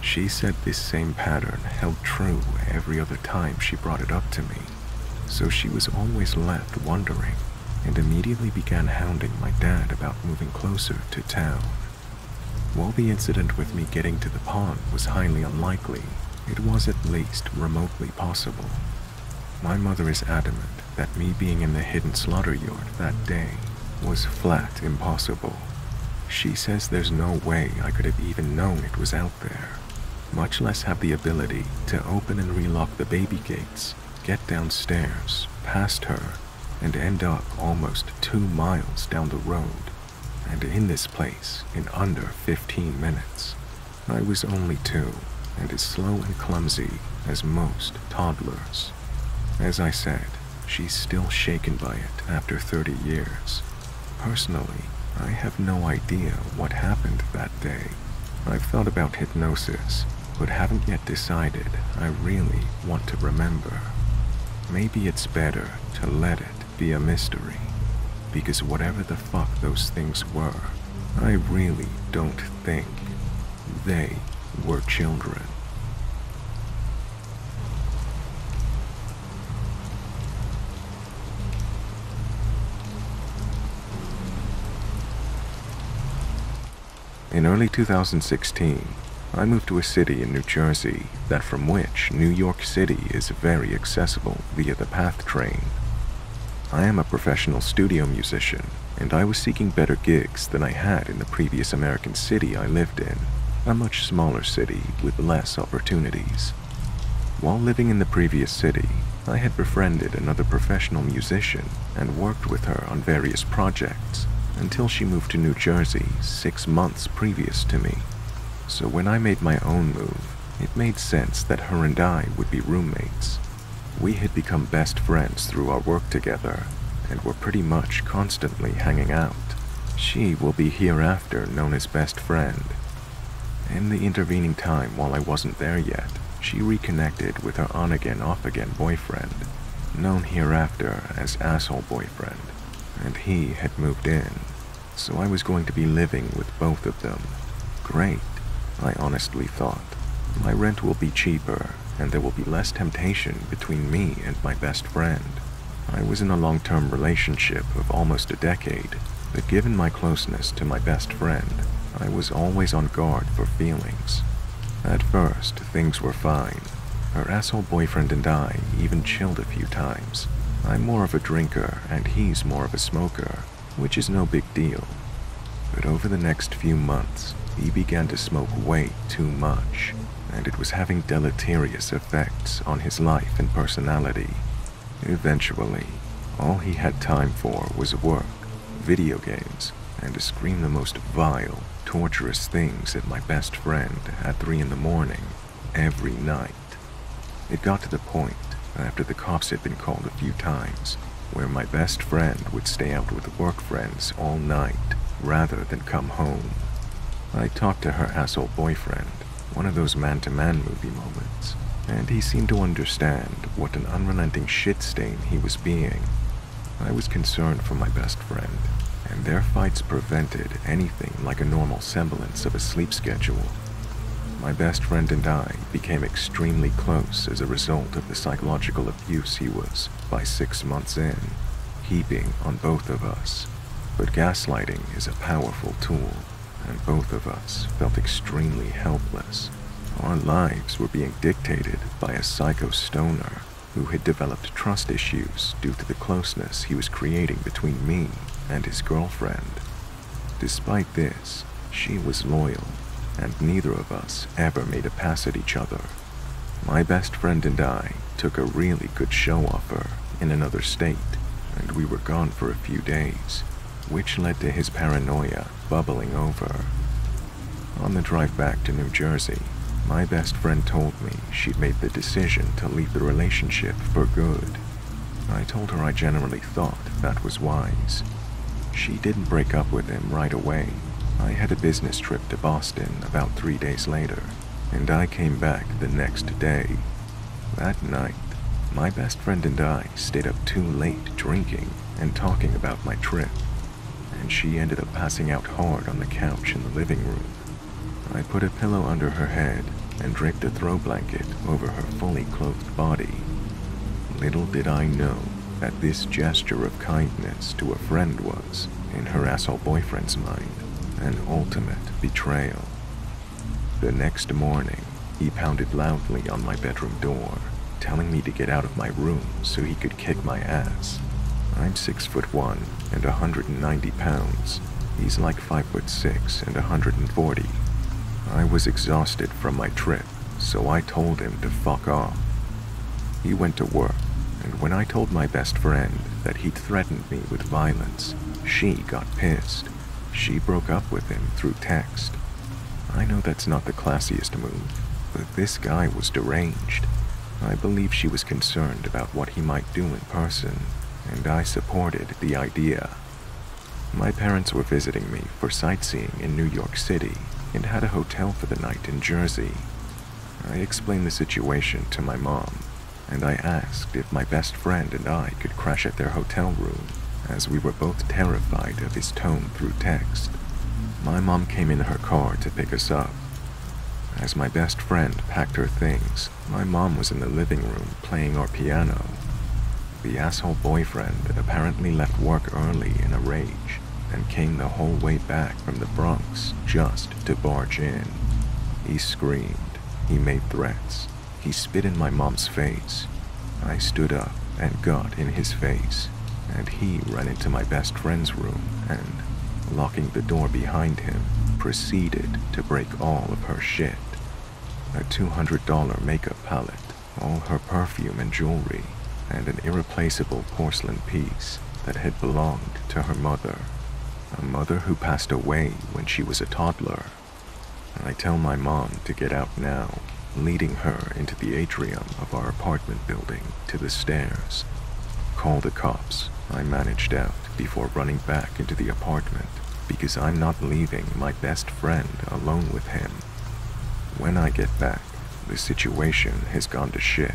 She said this same pattern held true every other time she brought it up to me, so she was always left wondering and immediately began hounding my dad about moving closer to town. While the incident with me getting to the pond was highly unlikely, it was at least remotely possible. My mother is adamant that me being in the hidden slaughter yard that day was flat impossible. She says there's no way I could have even known it was out there, much less have the ability to open and relock the baby gates, get downstairs, past her, and end up almost 2 miles down the road, and in this place in under 15 minutes. I was only 2, and as slow and clumsy as most toddlers. As I said, she's still shaken by it after 30 years. Personally, I have no idea what happened that day. I've thought about hypnosis, but haven't yet decided I really want to remember. Maybe it's better to let it be a mystery, because whatever the fuck those things were, I really don't think they were children. In early 2016, I moved to a city in New Jersey that from which New York City is very accessible via the PATH train. I am a professional studio musician, and I was seeking better gigs than I had in the previous American city I lived in, a much smaller city with less opportunities. While living in the previous city, I had befriended another professional musician and worked with her on various projects, until she moved to New Jersey 6 months previous to me. So when I made my own move, it made sense that her and I would be roommates. We had become best friends through our work together, and were pretty much constantly hanging out. She will be hereafter known as best friend. In the intervening time while I wasn't there yet, she reconnected with her on-again, off-again boyfriend, known hereafter as Asshole Boyfriend, and he had moved in, so I was going to be living with both of them. Great, I honestly thought. My rent will be cheaper, and there will be less temptation between me and my best friend. I was in a long-term relationship of almost a decade, but given my closeness to my best friend, I was always on guard for feelings. At first, things were fine. Her asshole boyfriend and I even chilled a few times. I'm more of a drinker and he's more of a smoker, which is no big deal. But over the next few months, he began to smoke way too much, and it was having deleterious effects on his life and personality. Eventually, all he had time for was work, video games, and to scream the most vile, torturous things at my best friend at 3 in the morning, every night. It got to the point, after the cops had been called a few times, where my best friend would stay out with work friends all night rather than come home. I talked to her asshole boyfriend, one of those man-to-man movie moments, and he seemed to understand what an unrelenting shit stain he was being. I was concerned for my best friend, and their fights prevented anything like a normal semblance of a sleep schedule. My best friend and I became extremely close as a result of the psychological abuse he was, by 6 months in, heaping on both of us. But gaslighting is a powerful tool, and both of us felt extremely helpless. Our lives were being dictated by a psycho stoner who had developed trust issues due to the closeness he was creating between me and his girlfriend. Despite this, she was loyal, and neither of us ever made a pass at each other. My best friend and I took a really good show off her in another state, and we were gone for a few days, which led to his paranoia bubbling over. On the drive back to New Jersey, my best friend told me she'd made the decision to leave the relationship for good. I told her I generally thought that was wise. She didn't break up with him right away. I had a business trip to Boston about 3 days later, and I came back the next day. That night, my best friend and I stayed up too late drinking and talking about my trip, and she ended up passing out hard on the couch in the living room. I put a pillow under her head and draped a throw blanket over her fully clothed body. Little did I know that this gesture of kindness to a friend was, in her asshole boyfriend's mind, and ultimate betrayal. The next morning, he pounded loudly on my bedroom door, telling me to get out of my room so he could kick my ass. I'm 6'1" and 190 pounds. He's like 5'6" and 140. I was exhausted from my trip, so I told him to fuck off. He went to work, and when I told my best friend that he'd threatened me with violence, she got pissed. She broke up with him through text. I know that's not the classiest move, but this guy was deranged. I believe she was concerned about what he might do in person, and I supported the idea. My parents were visiting me for sightseeing in New York City and had a hotel for the night in Jersey. I explained the situation to my mom, and I asked if my best friend and I could crash at their hotel room, as we were both terrified of his tone through text. My mom came in her car to pick us up. As my best friend packed her things, my mom was in the living room playing our piano. The asshole boyfriend apparently left work early in a rage and came the whole way back from the Bronx just to barge in. He screamed, he made threats, he spit in my mom's face. I stood up and got in his face, and he ran into my best friend's room and, locking the door behind him, proceeded to break all of her shit. A $200 makeup palette, all her perfume and jewelry, and an irreplaceable porcelain piece that had belonged to her mother, a mother who passed away when she was a toddler. I tell my mom to get out now, leading her into the atrium of our apartment building to the stairs. Call the cops, I managed out before running back into the apartment, because I'm not leaving my best friend alone with him. When I get back, the situation has gone to shit.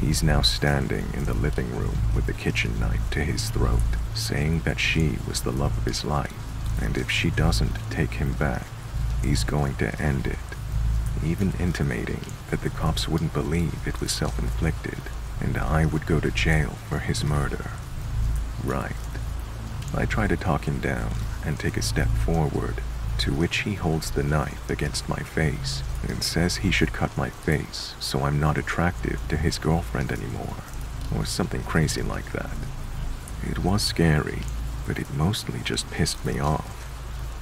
He's now standing in the living room with the kitchen knife to his throat, saying that she was the love of his life, and if she doesn't take him back, he's going to end it, even intimating that the cops wouldn't believe it was self-inflicted, and I would go to jail for his murder. Right. I try to talk him down and take a step forward, to which he holds the knife against my face and says he should cut my face so I'm not attractive to his girlfriend anymore, or something crazy like that. It was scary, but it mostly just pissed me off.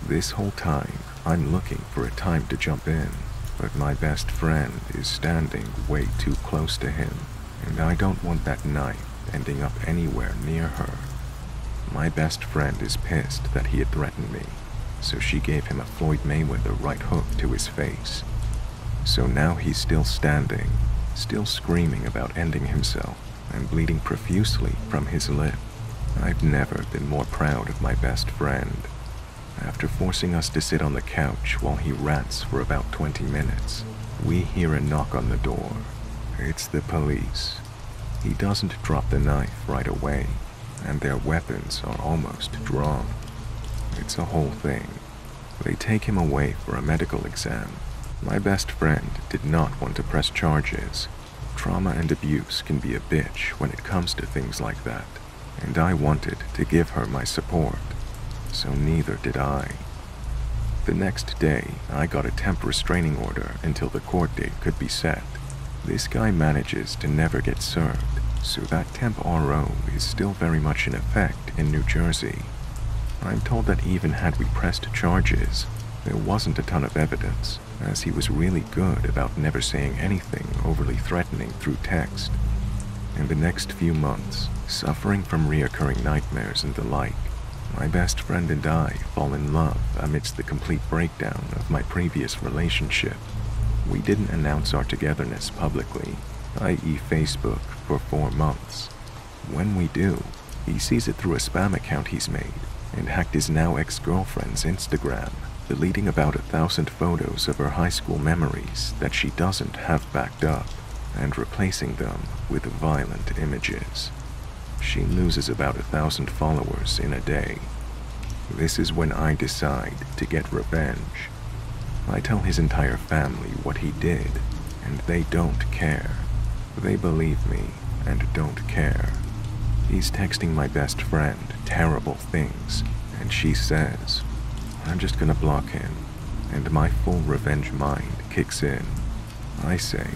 This whole time, I'm looking for a time to jump in, but my best friend is standing way too close to him, and I don't want that knife ending up anywhere near her. My best friend is pissed that he had threatened me, so she gave him a Floyd Mayweather right hook to his face. So now he's still standing, still screaming about ending himself and bleeding profusely from his lip. I've never been more proud of my best friend. After forcing us to sit on the couch while he rants for about 20 minutes, we hear a knock on the door. It's the police. He doesn't drop the knife right away, and their weapons are almost drawn. It's a whole thing. They take him away for a medical exam. My best friend did not want to press charges. Trauma and abuse can be a bitch when it comes to things like that, and I wanted to give her my support, so neither did I. The next day, I got a temp restraining order until the court date could be set. This guy manages to never get served, so that temp RO is still very much in effect in New Jersey. I'm told that even had we pressed charges, there wasn't a ton of evidence, as he was really good about never saying anything overly threatening through text. In the next few months, suffering from reoccurring nightmares and the like, my best friend and I fall in love amidst the complete breakdown of my previous relationship. We didn't announce our togetherness publicly, i.e. Facebook, for 4 months. When we do, he sees it through a spam account he's made and hacked his now ex-girlfriend's Instagram, deleting about 1,000 photos of her high school memories that she doesn't have backed up and replacing them with violent images. She loses about 1,000 followers in a day. This is when I decide to get revenge. I tell his entire family what he did, and they don't care. They believe me and don't care. He's texting my best friend terrible things, and she says, I'm just gonna block in, and my full revenge mind kicks in. I say,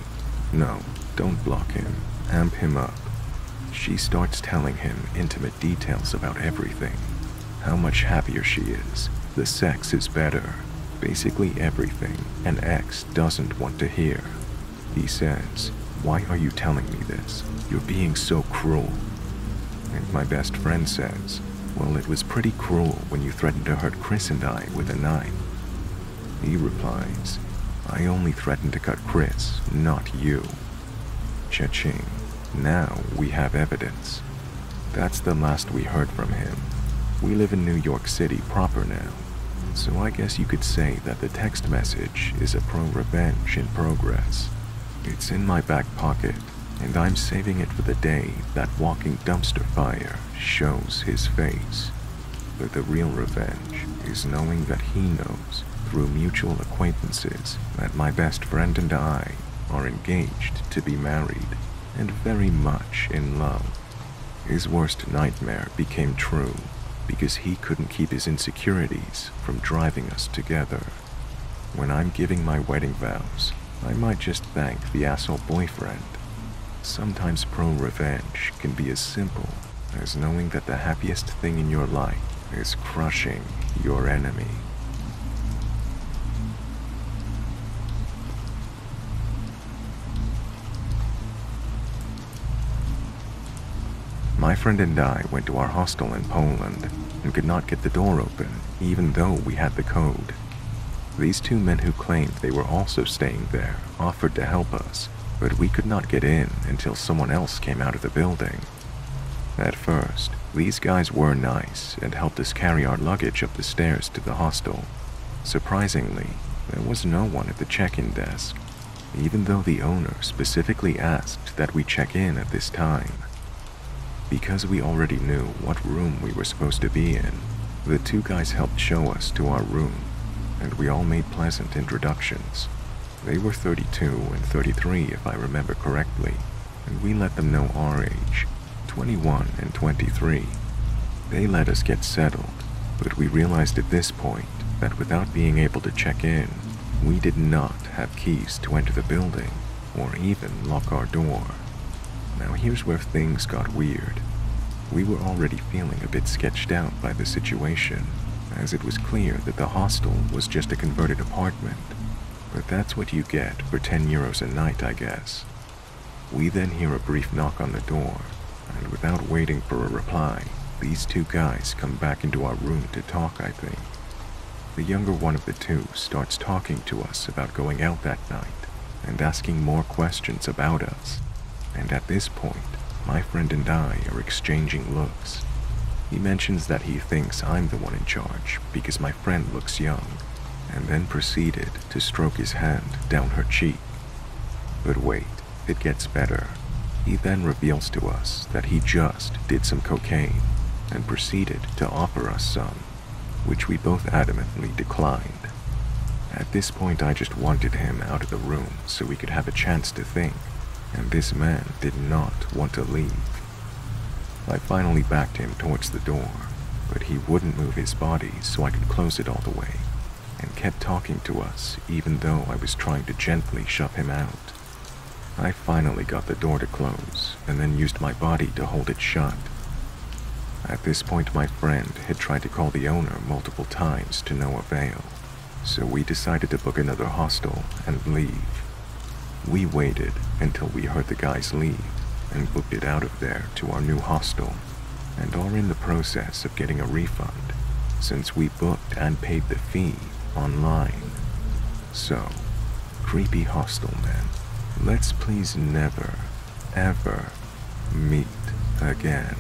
no, don't block him, amp him up. She starts telling him intimate details about everything. How much happier she is, the sex is better, basically everything an ex doesn't want to hear. He says, why are you telling me this? You're being so cruel. And my best friend says, well, it was pretty cruel when you threatened to hurt Chris and I with a knife. He replies, I only threatened to cut Chris, not you. Cha-ching. Now we have evidence. That's the last we heard from him. We live in New York City proper now, so I guess you could say that the text message is a pro-revenge in progress. It's in my back pocket, and I'm saving it for the day that walking dumpster fire shows his face. But the real revenge is knowing that he knows through mutual acquaintances that my best friend and I are engaged to be married and very much in love. His worst nightmare became true because he couldn't keep his insecurities from driving us together. When I'm giving my wedding vows, I might just thank the asshole boyfriend. Sometimes pro-revenge can be as simple as knowing that the happiest thing in your life is crushing your enemy. My friend and I went to our hostel in Poland and could not get the door open, even though we had the code. These two men who claimed they were also staying there offered to help us, but we could not get in until someone else came out of the building. At first, these guys were nice and helped us carry our luggage up the stairs to the hostel. Surprisingly, there was no one at the check-in desk, even though the owner specifically asked that we check in at this time. Because we already knew what room we were supposed to be in, the two guys helped show us to our room, and we all made pleasant introductions. They were 32 and 33 if I remember correctly, and we let them know our age, 21 and 23. They let us get settled, but we realized at this point that without being able to check in, we did not have keys to enter the building or even lock our door. Now here's where things got weird. We were already feeling a bit sketched out by the situation, as it was clear that the hostel was just a converted apartment. But that's what you get for 10 euros a night, I guess. We then hear a brief knock on the door, and without waiting for a reply, these two guys come back into our room to talk, I think. The younger one of the two starts talking to us about going out that night, and asking more questions about us. And at this point, my friend and I are exchanging looks. He mentions that he thinks I'm the one in charge because my friend looks young, and then proceeded to stroke his hand down her cheek. But wait, it gets better. He then reveals to us that he just did some cocaine and proceeded to offer us some, which we both adamantly declined. At this point, I just wanted him out of the room so we could have a chance to think. And this man did not want to leave. I finally backed him towards the door, but he wouldn't move his body so I could close it all the way, and kept talking to us even though I was trying to gently shove him out. I finally got the door to close, and then used my body to hold it shut. At this point, my friend had tried to call the owner multiple times to no avail, so we decided to book another hostel and leave. We waited until we heard the guys leave and booked it out of there to our new hostel, and are in the process of getting a refund since we booked and paid the fee online. So, creepy hostel men, let's please never, ever meet again.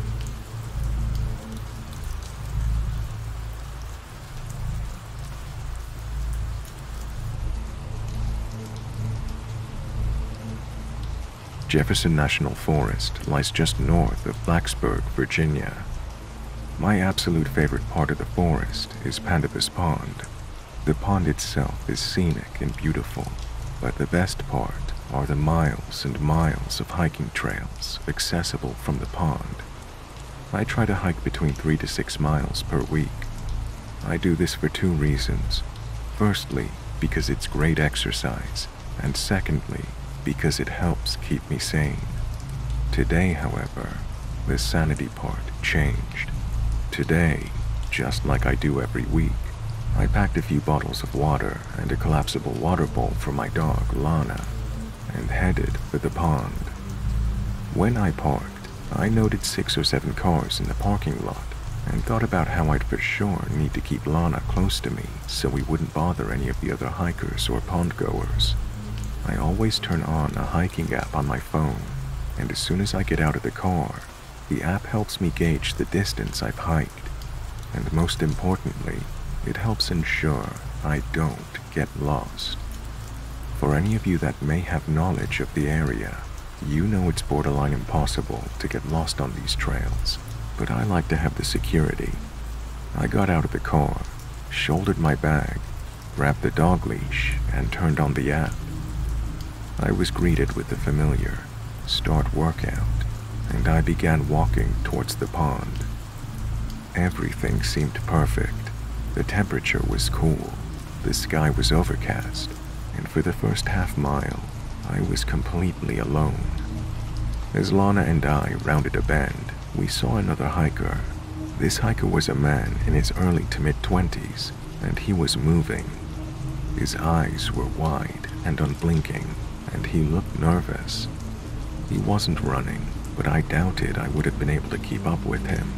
Jefferson National Forest lies just north of Blacksburg, Virginia. My absolute favorite part of the forest is Pandapus Pond. The pond itself is scenic and beautiful, but the best part are the miles and miles of hiking trails accessible from the pond. I try to hike between 3 to 6 miles per week. I do this for two reasons. Firstly, because it's great exercise, and secondly, because it helps keep me sane. Today, however, the sanity part changed. Today, just like I do every week, I packed a few bottles of water and a collapsible water bowl for my dog, Lana, and headed for the pond. When I parked, I noted 6 or 7 cars in the parking lot and thought about how I'd for sure need to keep Lana close to me so we wouldn't bother any of the other hikers or pond-goers. I always turn on a hiking app on my phone, and as soon as I get out of the car, the app helps me gauge the distance I've hiked, and most importantly, it helps ensure I don't get lost. For any of you that may have knowledge of the area, you know it's borderline impossible to get lost on these trails, but I like to have the security. I got out of the car, shouldered my bag, grabbed the dog leash, and turned on the app. I was greeted with the familiar, start workout, and I began walking towards the pond. Everything seemed perfect. The temperature was cool, the sky was overcast, and for the first half mile, I was completely alone. As Lana and I rounded a bend, we saw another hiker. This hiker was a man in his early to mid-20s, and he was moving. His eyes were wide and unblinking, and he looked nervous. He wasn't running, but I doubted I would have been able to keep up with him.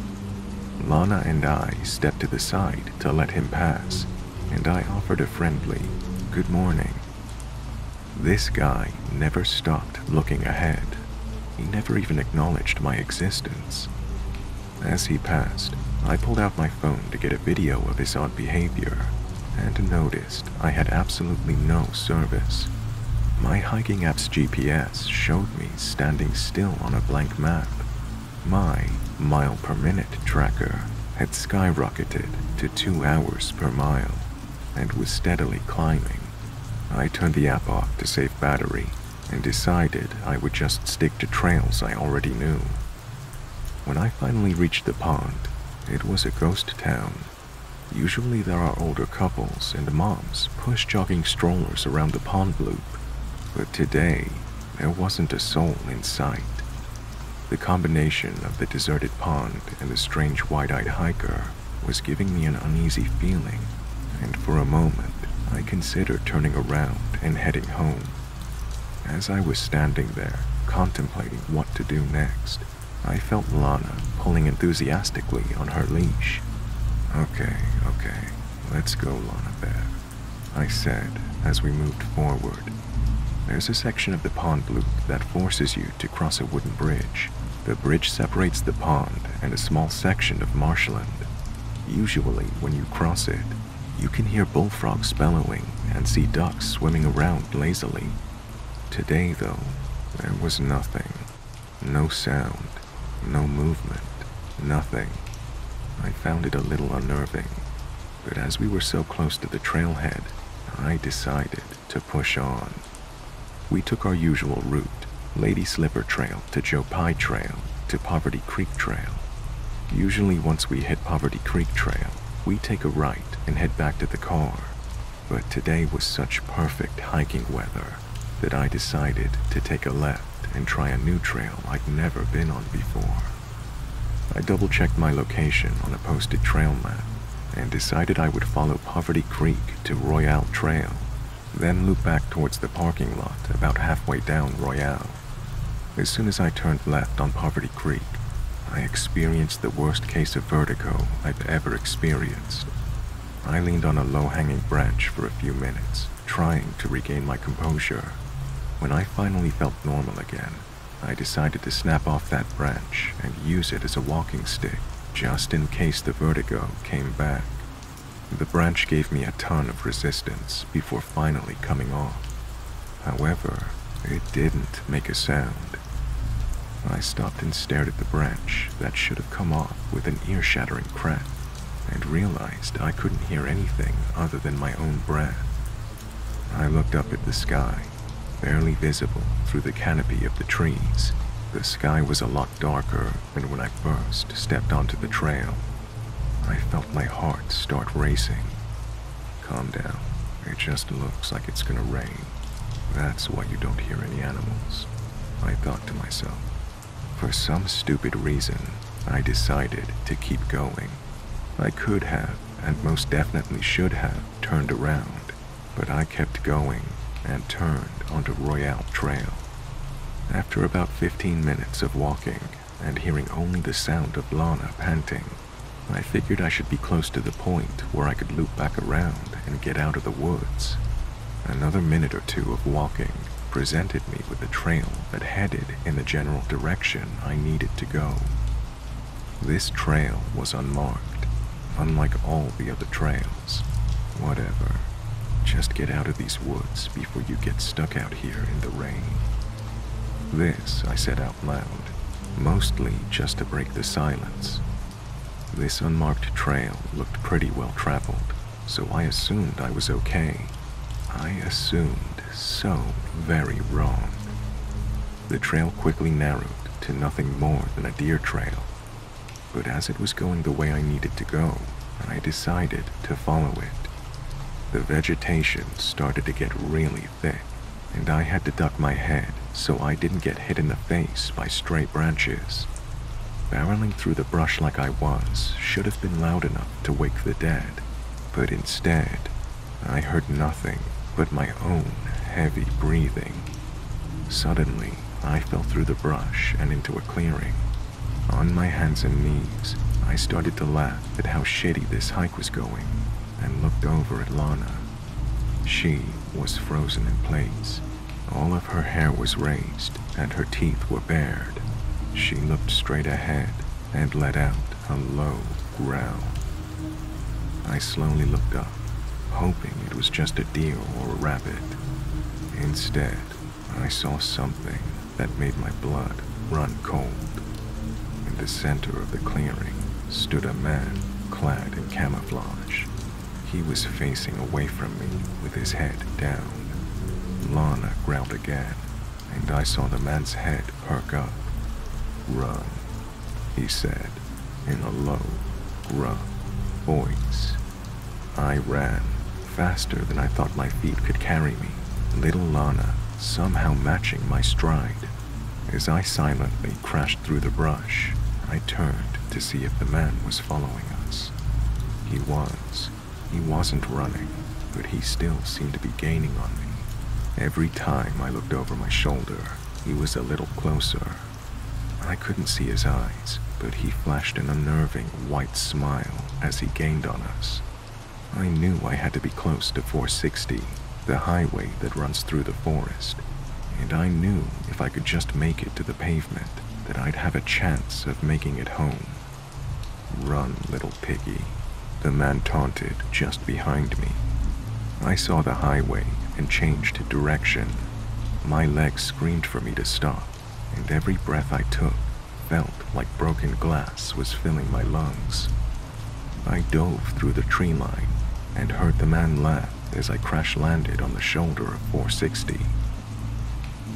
Lana and I stepped to the side to let him pass, and I offered a friendly, "Good morning." This guy never stopped looking ahead. He never even acknowledged my existence. As he passed, I pulled out my phone to get a video of his odd behavior, and noticed I had absolutely no service. My hiking app's GPS showed me standing still on a blank map. My mile-per-minute tracker had skyrocketed to 2 hours per mile and was steadily climbing. I turned the app off to save battery and decided I would just stick to trails I already knew. When I finally reached the pond, it was a ghost town. Usually there are older couples and moms push-jogging strollers around the pond loop, but today, there wasn't a soul in sight. The combination of the deserted pond and the strange wide-eyed hiker was giving me an uneasy feeling, and for a moment, I considered turning around and heading home. As I was standing there, contemplating what to do next, I felt Lana pulling enthusiastically on her leash. Okay, let's go, Lana Bear, I said as we moved forward. There's a section of the pond loop that forces you to cross a wooden bridge. The bridge separates the pond and a small section of marshland. Usually, when you cross it, you can hear bullfrogs bellowing and see ducks swimming around lazily. Today, though, there was nothing. No sound, no movement, nothing. I found it a little unnerving, but as we were so close to the trailhead, I decided to push on. We took our usual route, Lady Slipper Trail to Jopai Trail to Poverty Creek Trail. Usually once we hit Poverty Creek Trail, we take a right and head back to the car. But today was such perfect hiking weather that I decided to take a left and try a new trail I'd never been on before. I double-checked my location on a posted trail map and decided I would follow Poverty Creek to Royale Trail, then loop back towards the parking lot about halfway down Royale. As soon as I turned left on Poverty Creek, I experienced the worst case of vertigo I've ever experienced. I leaned on a low-hanging branch for a few minutes, trying to regain my composure. When I finally felt normal again, I decided to snap off that branch and use it as a walking stick, just in case the vertigo came back. The branch gave me a ton of resistance before finally coming off. However, it didn't make a sound. I stopped and stared at the branch that should have come off with an ear-shattering crack, and realized I couldn't hear anything other than my own breath. I looked up at the sky, barely visible through the canopy of the trees. The sky was a lot darker than when I first stepped onto the trail. I felt my heart start racing. Calm down. It just looks like it's gonna rain. That's why you don't hear any animals, I thought to myself. For some stupid reason, I decided to keep going. I could have, and most definitely should have, turned around, but I kept going and turned onto Royale Trail. After about 15 minutes of walking and hearing only the sound of Lana panting, I figured I should be close to the point where I could loop back around and get out of the woods. Another minute or two of walking presented me with a trail that headed in the general direction I needed to go. This trail was unmarked, unlike all the other trails. Whatever. Just get out of these woods before you get stuck out here in the rain. This I said out loud, mostly just to break the silence. This unmarked trail looked pretty well traveled, so I assumed I was okay. I assumed so very wrong. The trail quickly narrowed to nothing more than a deer trail, but as it was going the way I needed to go, I decided to follow it. The vegetation started to get really thick, and I had to duck my head so I didn't get hit in the face by stray branches. Barreling through the brush like I was should have been loud enough to wake the dead, but instead, I heard nothing but my own heavy breathing. Suddenly, I fell through the brush and into a clearing. On my hands and knees, I started to laugh at how shitty this hike was going and looked over at Lana. She was frozen in place. All of her hair was raised and her teeth were bared. She looked straight ahead and let out a low growl. I slowly looked up, hoping it was just a deer or a rabbit. Instead, I saw something that made my blood run cold. In the center of the clearing stood a man clad in camouflage. He was facing away from me with his head down. Lana growled again, and I saw the man's head perk up. "Run," he said in a low, gruff voice. I ran, faster than I thought my feet could carry me, little Lana somehow matching my stride. As I silently crashed through the brush, I turned to see if the man was following us. He was. He wasn't running, but he still seemed to be gaining on me. Every time I looked over my shoulder, he was a little closer. I couldn't see his eyes, but he flashed an unnerving white smile as he gained on us. I knew I had to be close to 460, the highway that runs through the forest, and I knew if I could just make it to the pavement that I'd have a chance of making it home. "Run, little piggy," the man taunted just behind me. I saw the highway and changed direction. My legs screamed for me to stop, and every breath I took felt like broken glass was filling my lungs. I dove through the tree line and heard the man laugh as I crash-landed on the shoulder of 460.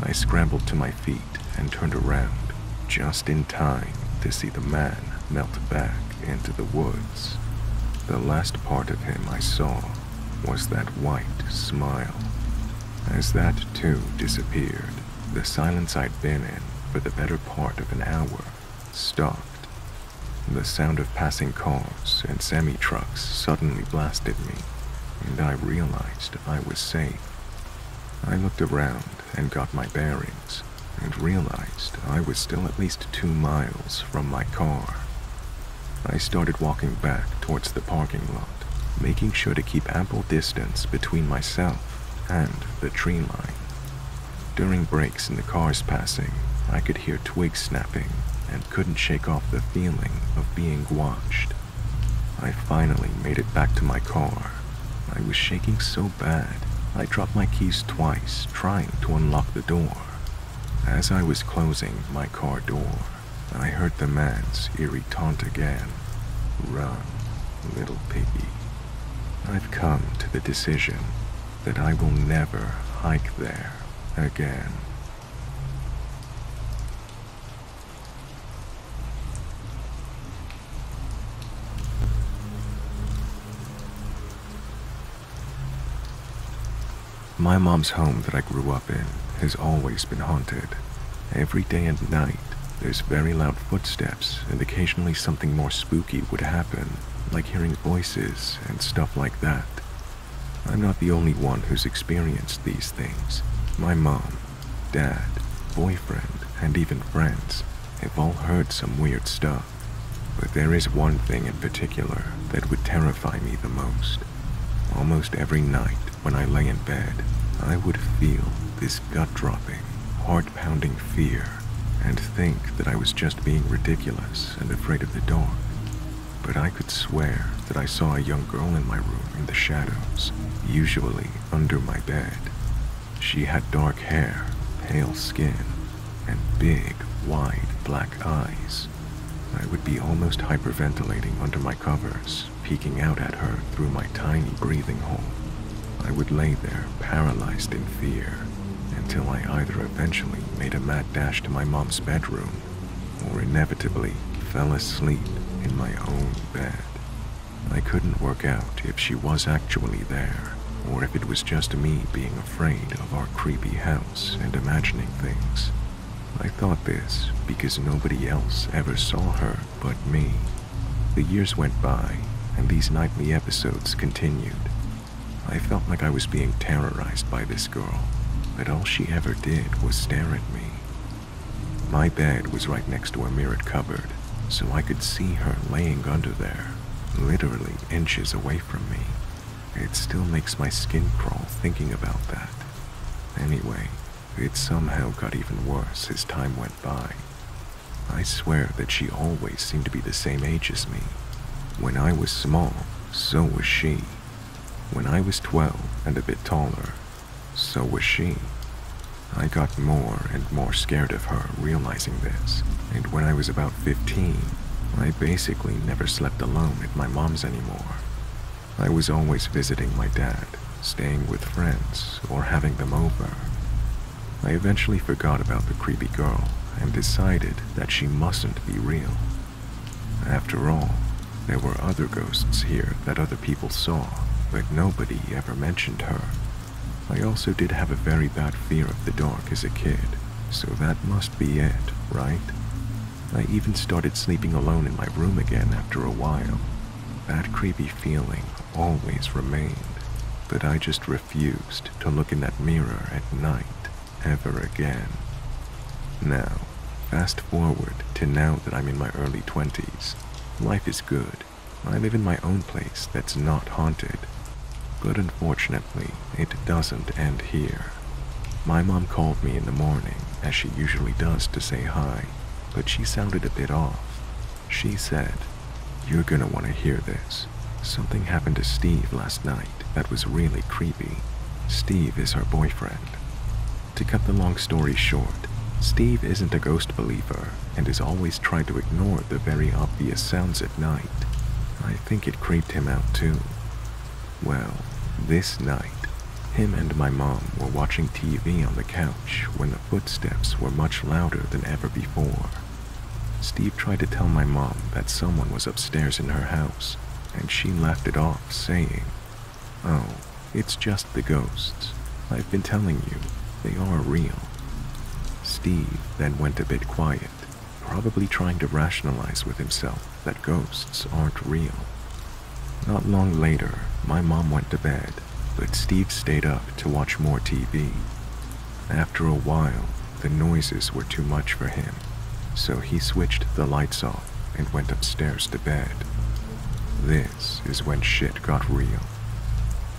I scrambled to my feet and turned around just in time to see the man melt back into the woods. The last part of him I saw was that white smile. As that too disappeared, the silence I'd been in for the better part of an hour stopped. The sound of passing cars and semi-trucks suddenly blasted me, and I realized I was safe. I looked around and got my bearings, and realized I was still at least 2 miles from my car. I started walking back towards the parking lot, making sure to keep ample distance between myself and the tree line. During breaks in the cars passing, I could hear twigs snapping, and couldn't shake off the feeling of being watched. I finally made it back to my car. I was shaking so bad, I dropped my keys twice trying to unlock the door. As I was closing my car door, I heard the man's eerie taunt again. "Run, little piggy." I've come to the decision that I will never hike there again. My mom's home that I grew up in has always been haunted. Every day and night, there's very loud footsteps, and occasionally something more spooky would happen, like hearing voices and stuff like that. I'm not the only one who's experienced these things. My mom, dad, boyfriend, and even friends have all heard some weird stuff. But there is one thing in particular that would terrify me the most. Almost every night when I lay in bed, I would feel this gut-dropping, heart-pounding fear and think that I was just being ridiculous and afraid of the dark. But I could swear that I saw a young girl in my room in the shadows, usually under my bed. She had dark hair, pale skin, and big, wide, black eyes. I would be almost hyperventilating under my covers, peeking out at her through my tiny breathing hole. I would lay there, paralyzed in fear, until I either eventually made a mad dash to my mom's bedroom, or inevitably fell asleep in my own bed. I couldn't work out if she was actually there, or if it was just me being afraid of our creepy house and imagining things. I thought this because nobody else ever saw her but me. The years went by, and these nightly episodes continued. I felt like I was being terrorized by this girl, but all she ever did was stare at me. My bed was right next to a mirrored cupboard, so I could see her laying under there, literally inches away from me. It still makes my skin crawl thinking about that. Anyway, it somehow got even worse as time went by. I swear that she always seemed to be the same age as me. When I was small, so was she. When I was 12 and a bit taller, so was she. I got more and more scared of her realizing this, and when I was about 15, I basically never slept alone at my mom's anymore. I was always visiting my dad, staying with friends, or having them over. I eventually forgot about the creepy girl and decided that she mustn't be real. After all, there were other ghosts here that other people saw, but nobody ever mentioned her. I also did have a very bad fear of the dark as a kid, so that must be it, right? I even started sleeping alone in my room again after a while. That creepy feeling always remained, but I just refused to look in that mirror at night ever again. Now, fast forward to now that I'm in my early 20s. Life is good. I live in my own place that's not haunted. But unfortunately, it doesn't end here. My mom called me in the morning, as she usually does, to say hi, but she sounded a bit off. She said, "You're gonna want to hear this. Something happened to Steve last night that was really creepy." Steve is her boyfriend. To cut the long story short, Steve isn't a ghost believer and has always tried to ignore the very obvious sounds at night. I think it creeped him out too. Well, this night, him and my mom were watching TV on the couch when the footsteps were much louder than ever before. Steve tried to tell my mom that someone was upstairs in her house, and she laughed it off, saying, "Oh, it's just the ghosts. I've been telling you, they are real." Steve then went a bit quiet, probably trying to rationalize with himself that ghosts aren't real. Not long later, my mom went to bed, but Steve stayed up to watch more TV. After a while, the noises were too much for him, so he switched the lights off and went upstairs to bed. This is when shit got real.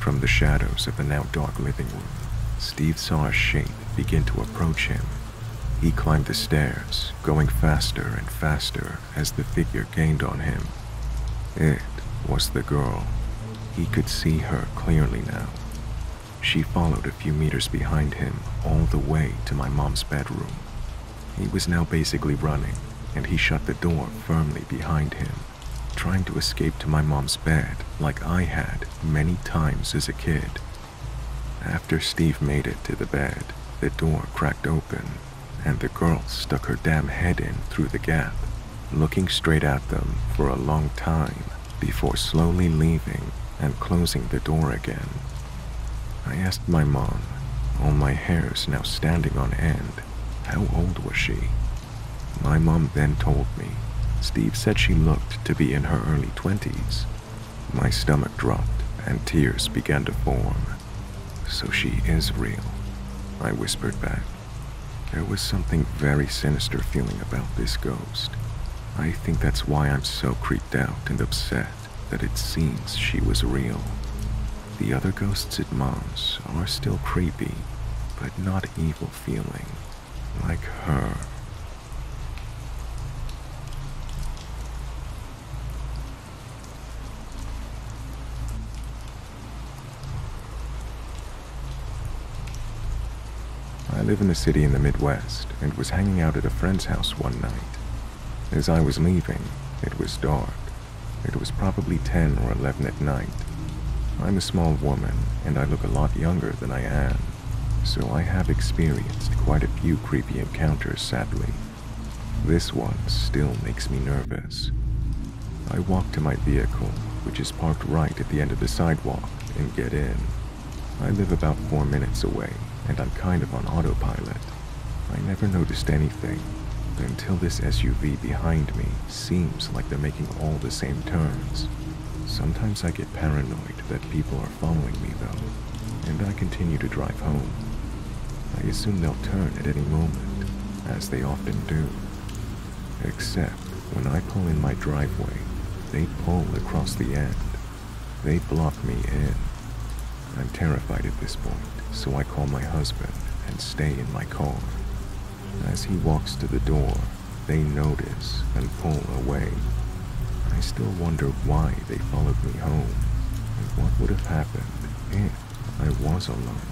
From the shadows of the now dark living room, Steve saw a shape begin to approach him. He climbed the stairs, going faster and faster as the figure gained on him. It was the girl. He could see her clearly now. She followed a few meters behind him all the way to my mom's bedroom. He was now basically running, and he shut the door firmly behind him, trying to escape to my mom's bed like I had many times as a kid. After Steve made it to the bed, the door cracked open, and the girl stuck her damn head in through the gap, looking straight at them for a long time before slowly leaving and closing the door again. I asked my mom, all my hairs now standing on end, how old was she? My mom then told me Steve said she looked to be in her early 20s. My stomach dropped and tears began to form. So she is real, I whispered back. There was something very sinister feeling about this ghost. I think that's why I'm so creeped out and upset that it seems she was real. The other ghosts at Mom's are still creepy, but not evil feeling, like her. I live in a city in the Midwest and was hanging out at a friend's house one night. As I was leaving, it was dark. It was probably 10 or 11 at night. I'm a small woman and I look a lot younger than I am, so I have experienced quite a few creepy encounters, sadly. This one still makes me nervous. I walk to my vehicle, which is parked right at the end of the sidewalk, and get in. I live about 4 minutes away, and I'm kind of on autopilot. I never noticed anything, until this SUV behind me seems like they're making all the same turns. Sometimes I get paranoid that people are following me though, and I continue to drive home. I assume they'll turn at any moment, as they often do. Except when I pull in my driveway, they pull across the end. They block me in. I'm terrified at this point, so I call my husband and stay in my car. As he walks to the door, they notice and pull away. I still wonder why they followed me home, and what would have happened if I was alone.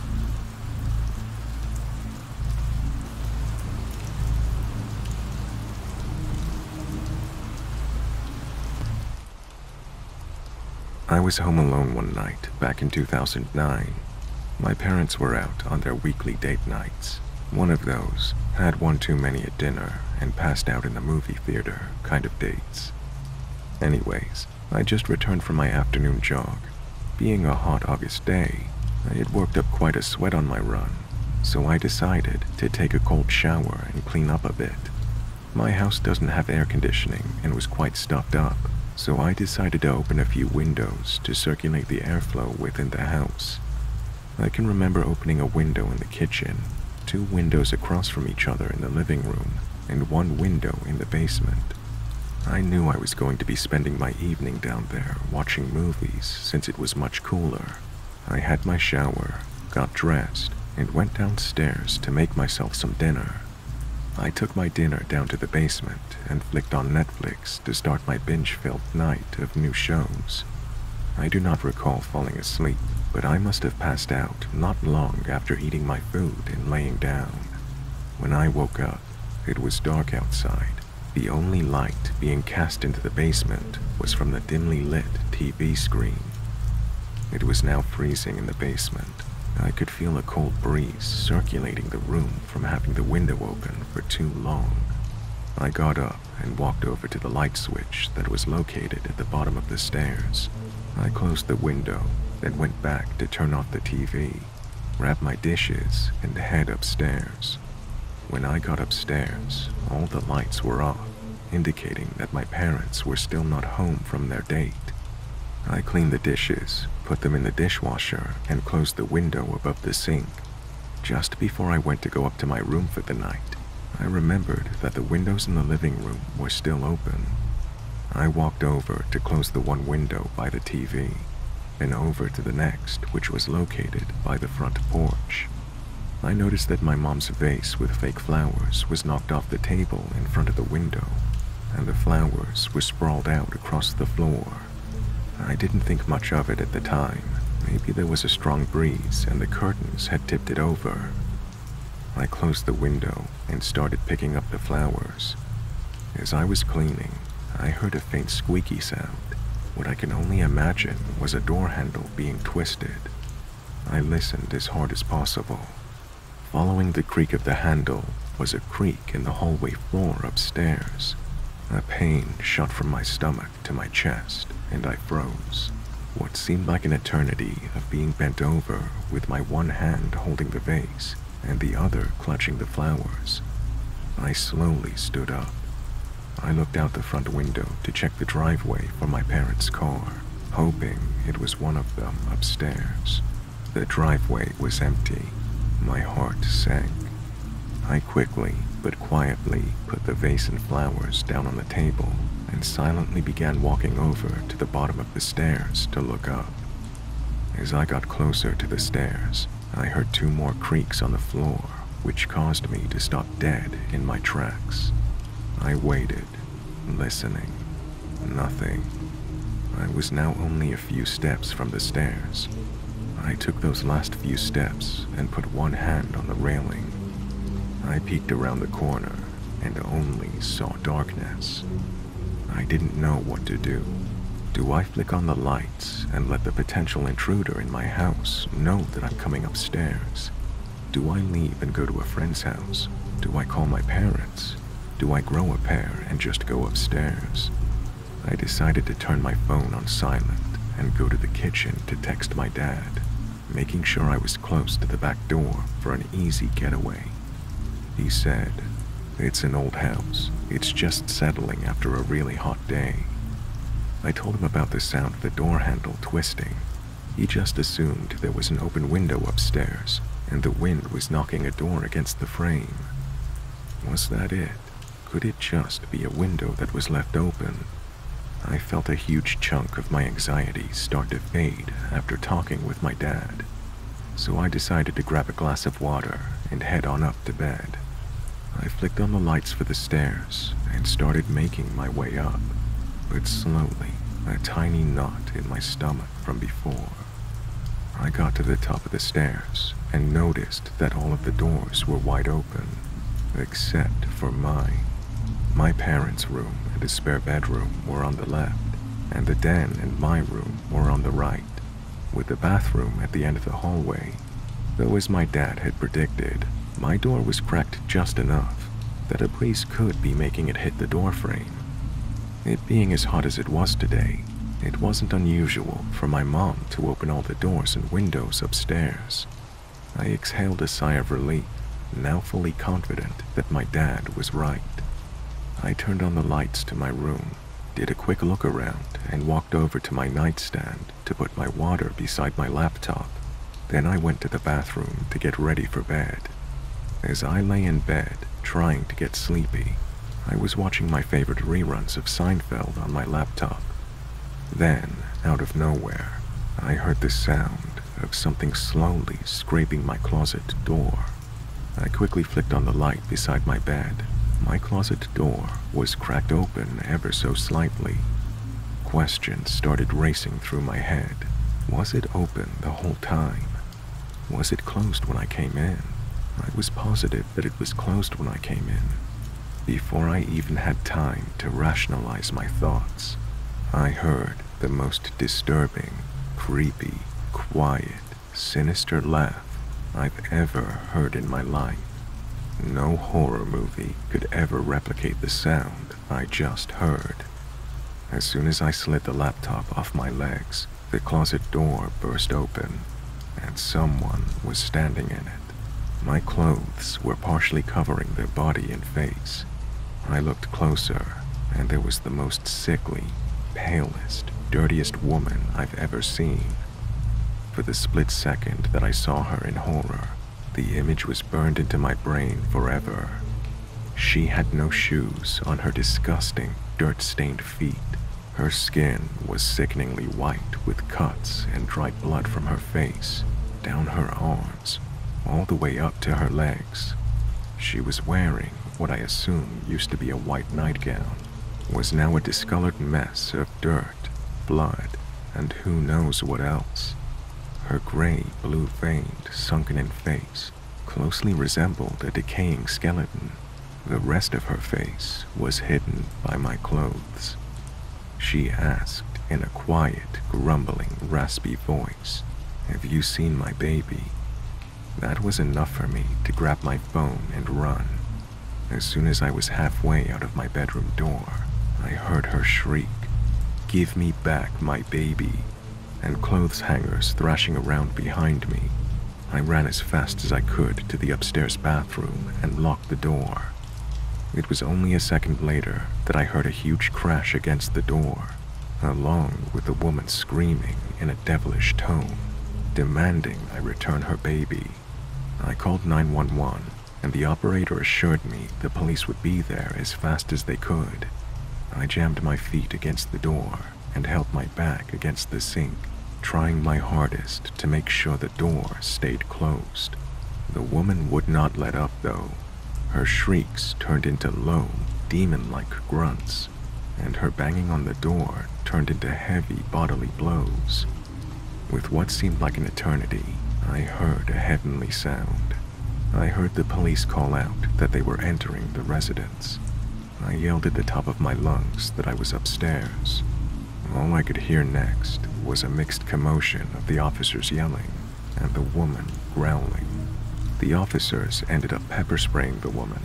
I was home alone one night back in 2009. My parents were out on their weekly date nights. One of those had one too many at dinner and passed out in the movie theater kind of dates. Anyways, I just returned from my afternoon jog. Being a hot August day, I had worked up quite a sweat on my run, so I decided to take a cold shower and clean up a bit. My house doesn't have air conditioning and was quite stuffed up, so I decided to open a few windows to circulate the airflow within the house. I can remember opening a window in the kitchen, 2 windows across from each other in the living room, and 1 window in the basement. I knew I was going to be spending my evening down there watching movies since it was much cooler. I had my shower, got dressed, and went downstairs to make myself some dinner. I took my dinner down to the basement and flicked on Netflix to start my binge-filled night of new shows. I do not recall falling asleep, but I must have passed out not long after eating my food and laying down. When I woke up, it was dark outside. The only light being cast into the basement was from the dimly lit TV screen. It was now freezing in the basement. I could feel a cold breeze circulating the room from having the window open for too long. I got up and walked over to the light switch that was located at the bottom of the stairs. I closed the window, then went back to turn off the TV, grabbed my dishes, and head upstairs. When I got upstairs, all the lights were off, indicating that my parents were still not home from their date. I cleaned the dishes, put them in the dishwasher, and closed the window above the sink. Just before I went to go up to my room for the night, I remembered that the windows in the living room were still open. I walked over to close the 1 window by the TV, and over to the next, which was located by the front porch. I noticed that my mom's vase with fake flowers was knocked off the table in front of the window, and the flowers were sprawled out across the floor. I didn't think much of it at the time. Maybe there was a strong breeze and the curtains had tipped it over. I closed the window and started picking up the flowers. As I was cleaning, I heard a faint squeaky sound. What I can only imagine was a door handle being twisted. I listened as hard as possible. Following the creak of the handle was a creak in the hallway floor upstairs. A pain shot from my stomach to my chest, and I froze. what seemed like an eternity of being bent over with my one hand holding the vase and the other clutching the flowers. I slowly stood up. I looked out the front window to check the driveway for my parents' car, hoping it was one of them upstairs. The driveway was empty. My heart sank. I quickly but quietly put the vase and flowers down on the table and silently began walking over to the bottom of the stairs to look up. As I got closer to the stairs, I heard two more creaks on the floor, which caused me to stop dead in my tracks. I waited, listening. Nothing. I was now only a few steps from the stairs. I took those last few steps and put one hand on the railing. I peeked around the corner and only saw darkness. I didn't know what to do. Do I flick on the lights and let the potential intruder in my house know that I'm coming upstairs? Do I leave and go to a friend's house? Do I call my parents? Do I grow a pair and just go upstairs? I decided to turn my phone on silent and go to the kitchen to text my dad, making sure I was close to the back door for an easy getaway. He said, "It's an old house. It's just settling after a really hot day." I told him about the sound of the door handle twisting. He just assumed there was an open window upstairs and the wind was knocking a door against the frame. Was that it? Could it just be a window that was left open? I felt a huge chunk of my anxiety start to fade after talking with my dad, so I decided to grab a glass of water and head on up to bed. I flicked on the lights for the stairs and started making my way up, but slowly, a tiny knot in my stomach from before. I got to the top of the stairs and noticed that all of the doors were wide open, except for mine. My parents' room and the spare bedroom were on the left, and the den and my room were on the right, with the bathroom at the end of the hallway. Though, as my dad had predicted, my door was cracked just enough that a breeze could be making it hit the doorframe. It being as hot as it was today, it wasn't unusual for my mom to open all the doors and windows upstairs. I exhaled a sigh of relief, now fully confident that my dad was right. I turned on the lights to my room, did a quick look around, and walked over to my nightstand to put my water beside my laptop. Then I went to the bathroom to get ready for bed. As I lay in bed, trying to get sleepy, I was watching my favorite reruns of Seinfeld on my laptop. Then, out of nowhere, I heard the sound of something slowly scraping my closet door. I quickly flicked on the light beside my bed. My closet door was cracked open ever so slightly. Questions started racing through my head. Was it open the whole time? Was it closed when I came in? I was positive that it was closed when I came in. Before I even had time to rationalize my thoughts, I heard the most disturbing, creepy, quiet, sinister laugh I've ever heard in my life. No horror movie could ever replicate the sound I just heard. As soon as I slid the laptop off my legs, the closet door burst open, and someone was standing in it. My clothes were partially covering their body and face. I looked closer, and there was the most sickly, palest, dirtiest woman I've ever seen. For the split second that I saw her in horror, the image was burned into my brain forever. She had no shoes on her disgusting, dirt-stained feet. Her skin was sickeningly white with cuts and dried blood from her face, down her arms, all the way up to her legs. She was wearing what I assume used to be a white nightgown, was now a discolored mess of dirt, blood, and who knows what else. Her gray, blue-veined, sunken-in face closely resembled a decaying skeleton. The rest of her face was hidden by my clothes. She asked in a quiet, grumbling, raspy voice, "Have you seen my baby?" That was enough for me to grab my phone and run. As soon as I was halfway out of my bedroom door, I heard her shriek, "Give me back my baby!" and clothes hangers thrashing around behind me, I ran as fast as I could to the upstairs bathroom and locked the door. It was only a second later that I heard a huge crash against the door, along with the woman screaming in a devilish tone, demanding I return her baby. I called 911, and the operator assured me the police would be there as fast as they could. I jammed my feet against the door and held my back against the sink, trying my hardest to make sure the door stayed closed. The woman would not let up, though. Her shrieks turned into low, demon-like grunts, and her banging on the door turned into heavy bodily blows. With what seemed like an eternity, I heard a heavenly sound. I heard the police call out that they were entering the residence. I yelled at the top of my lungs that I was upstairs. All I could hear next was a mixed commotion of the officers yelling and the woman growling. The officers ended up pepper spraying the woman,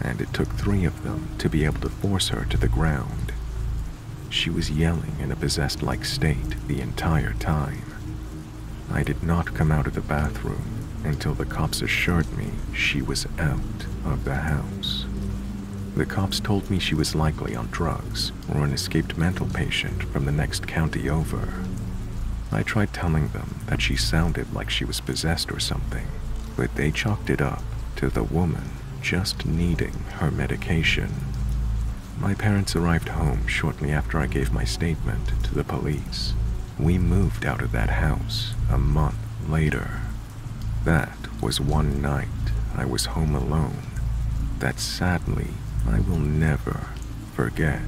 and it took 3 of them to be able to force her to the ground. She was yelling in a possessed-like state the entire time. I did not come out of the bathroom until the cops assured me she was out of the house. The cops told me she was likely on drugs or an escaped mental patient from the next county over. I tried telling them that she sounded like she was possessed or something, but they chalked it up to the woman just needing her medication. My parents arrived home shortly after I gave my statement to the police. We moved out of that house a month later. That was one night I was home alone that sadly I will never forget.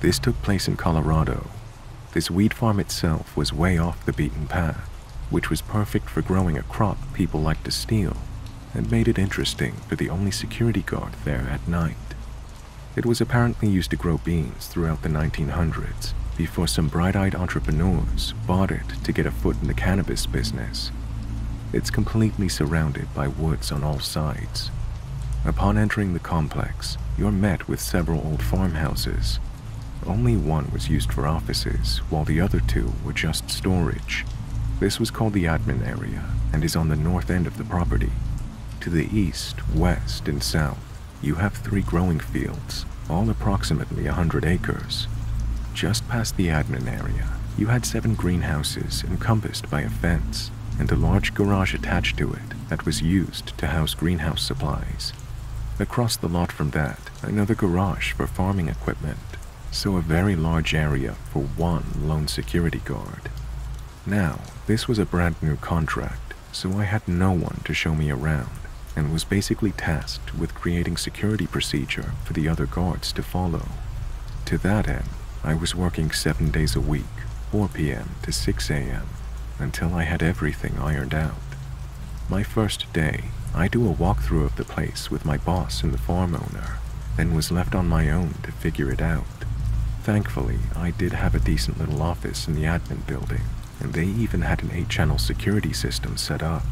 This took place in Colorado. This weed farm itself was way off the beaten path, which was perfect for growing a crop people like to steal, and made it interesting for the only security guard there at night. It was apparently used to grow beans throughout the 1900s, before some bright-eyed entrepreneurs bought it to get a foot in the cannabis business. It's completely surrounded by woods on all sides. Upon entering the complex, you're met with several old farmhouses. Only one was used for offices, while the other 2 were just storage. This was called the admin area and is on the north end of the property. To the east, west, and south, you have 3 growing fields, all approximately 100 acres. Just past the admin area, you had 7 greenhouses encompassed by a fence and a large garage attached to it that was used to house greenhouse supplies. Across the lot from that, another garage for farming equipment. So a very large area for one lone security guard. Now, this was a brand new contract, so I had no one to show me around and was basically tasked with creating security procedure for the other guards to follow. To that end, I was working 7 days a week, 4 p.m. to 6 a.m., until I had everything ironed out. My first day, I do a walkthrough of the place with my boss and the farm owner, then was left on my own to figure it out. Thankfully, I did have a decent little office in the admin building, and they even had an 8-channel security system set up.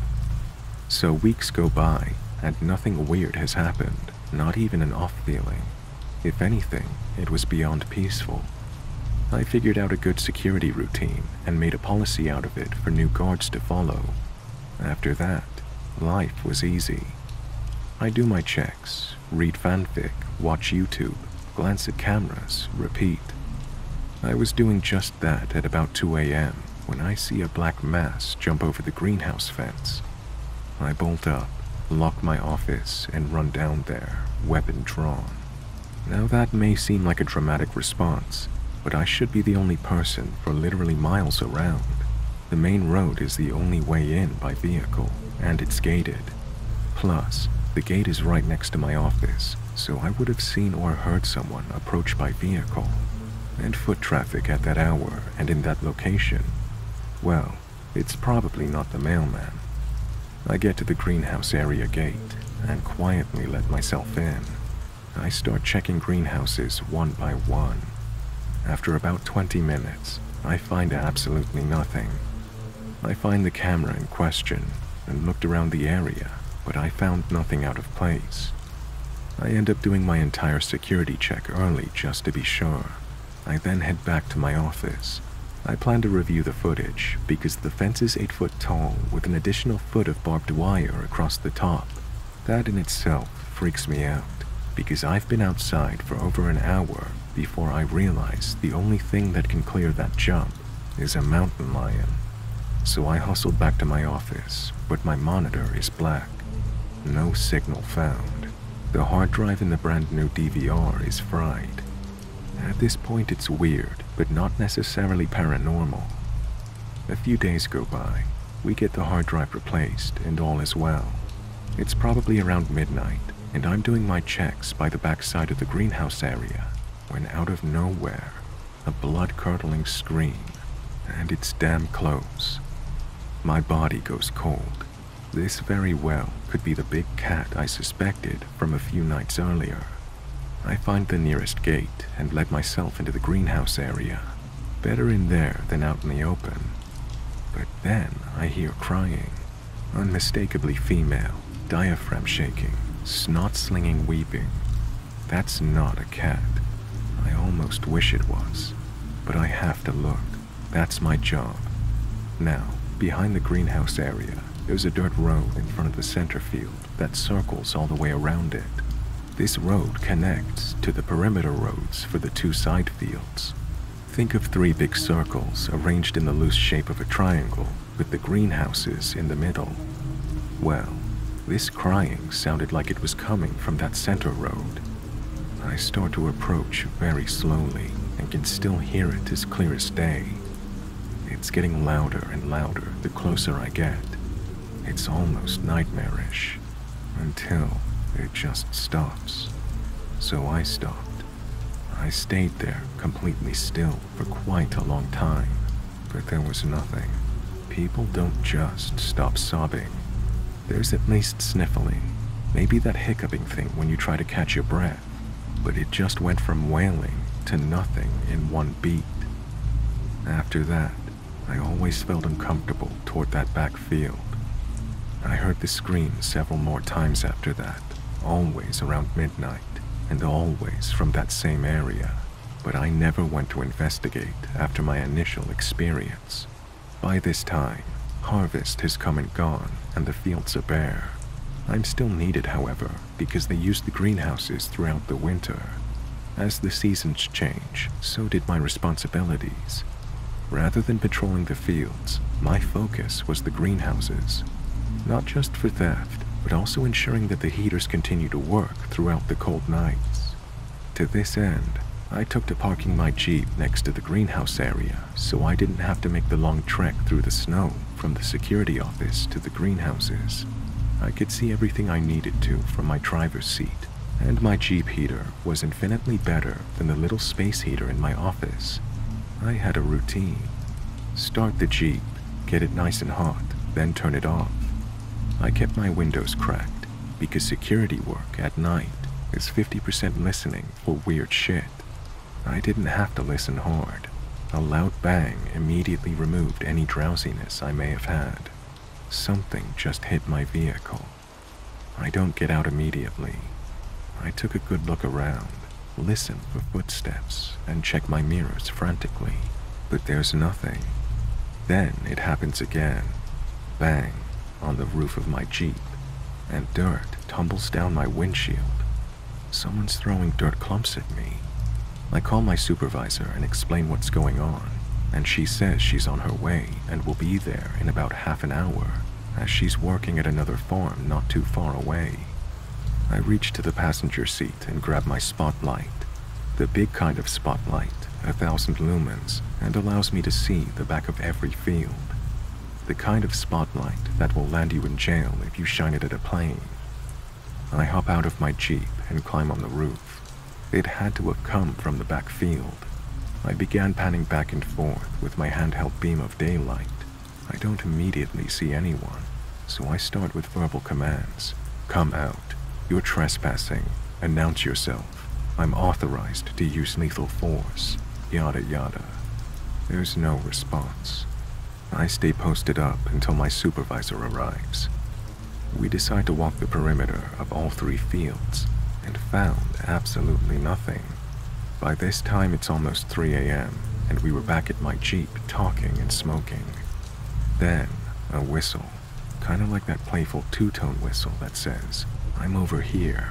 So weeks go by, and nothing weird has happened, not even an off feeling. If anything, it was beyond peaceful. I figured out a good security routine and made a policy out of it for new guards to follow. After that, life was easy. I do my checks, read fanfic, watch YouTube, glance at cameras, repeat. I was doing just that at about 2 a.m. when I see a black mass jump over the greenhouse fence. I bolt up, lock my office, and run down there, weapon drawn. Now that may seem like a dramatic response, but I should be the only person for literally miles around. The main road is the only way in by vehicle, and it's gated. Plus, the gate is right next to my office, so I would have seen or heard someone approach by vehicle, and foot traffic at that hour and in that location. Well, it's probably not the mailman. I get to the greenhouse area gate and quietly let myself in. I start checking greenhouses one by one. After about 20 minutes, I find absolutely nothing. I find the camera in question, and looked around the area, but I found nothing out of place. I end up doing my entire security check early just to be sure. I then head back to my office. I plan to review the footage because the fence is 8 foot tall with an additional foot of barbed wire across the top. That in itself freaks me out because I've been outside for over an hour before I realize the only thing that can clear that jump is a mountain lion. So I hustle back to my office, but my monitor is black. No signal found. The hard drive in the brand new DVR is fried. At this point, it's weird, but not necessarily paranormal. A few days go by. We get the hard drive replaced, and all is well. It's probably around midnight, and I'm doing my checks by the backside of the greenhouse area, when out of nowhere, a blood-curdling scream, and it's damn close. My body goes cold. This very well could be the big cat I suspected from a few nights earlier. I find the nearest gate and let myself into the greenhouse area. Better in there than out in the open. But then I hear crying. Unmistakably female, diaphragm shaking, snot-slinging weeping. That's not a cat. I almost wish it was. But I have to look. That's my job. Now, behind the greenhouse area, there's a dirt road in front of the center field that circles all the way around it. This road connects to the perimeter roads for the two side fields. Think of three big circles arranged in the loose shape of a triangle with the greenhouses in the middle. Well, this crying sounded like it was coming from that center road. I start to approach very slowly and can still hear it as clear as day. It's getting louder and louder the closer I get. It's almost nightmarish until it just stops. So I stopped. I stayed there completely still for quite a long time, but there was nothing. People don't just stop sobbing. There's at least sniffling, maybe that hiccuping thing when you try to catch your breath, but it just went from wailing to nothing in one beat. After that, I always felt uncomfortable toward that back field. I heard the scream several more times after that, always around midnight, and always from that same area, but I never went to investigate after my initial experience. By this time, harvest has come and gone, and the fields are bare. I'm still needed, however, because they used the greenhouses throughout the winter. As the seasons change, so did my responsibilities. Rather than patrolling the fields, my focus was the greenhouses. Not just for theft, but also ensuring that the heaters continue to work throughout the cold nights. To this end, I took to parking my Jeep next to the greenhouse area so I didn't have to make the long trek through the snow from the security office to the greenhouses. I could see everything I needed to from my driver's seat, and my Jeep heater was infinitely better than the little space heater in my office. I had a routine. Start the Jeep, get it nice and hot, then turn it off. I kept my windows cracked because security work at night is 50% listening for weird shit. I didn't have to listen hard. A loud bang immediately removed any drowsiness I may have had. Something just hit my vehicle. I don't get out immediately. I took a good look around, listen for footsteps, and check my mirrors frantically, but there's nothing. Then it happens again. Bang. On the roof of my Jeep, and dirt tumbles down my windshield. Someone's throwing dirt clumps at me. I call my supervisor and explain what's going on, and she says she's on her way and will be there in about half an hour, as she's working at another farm not too far away. I reach to the passenger seat and grab my spotlight, the big kind of spotlight, 1,000 lumens, and allows me to see the back of every field. The kind of spotlight that will land you in jail if you shine it at a plane. I hop out of my Jeep and climb on the roof. It had to have come from the back field. I began panning back and forth with my handheld beam of daylight. I don't immediately see anyone, so I start with verbal commands. Come out. You're trespassing. Announce yourself. I'm authorized to use lethal force. Yada yada. There's no response. I stay posted up until my supervisor arrives. We decide to walk the perimeter of all three fields and found absolutely nothing. By this time it's almost 3 a.m. and we were back at my Jeep talking and smoking. Then a whistle, kind of like that playful two-tone whistle that says, "I'm over here."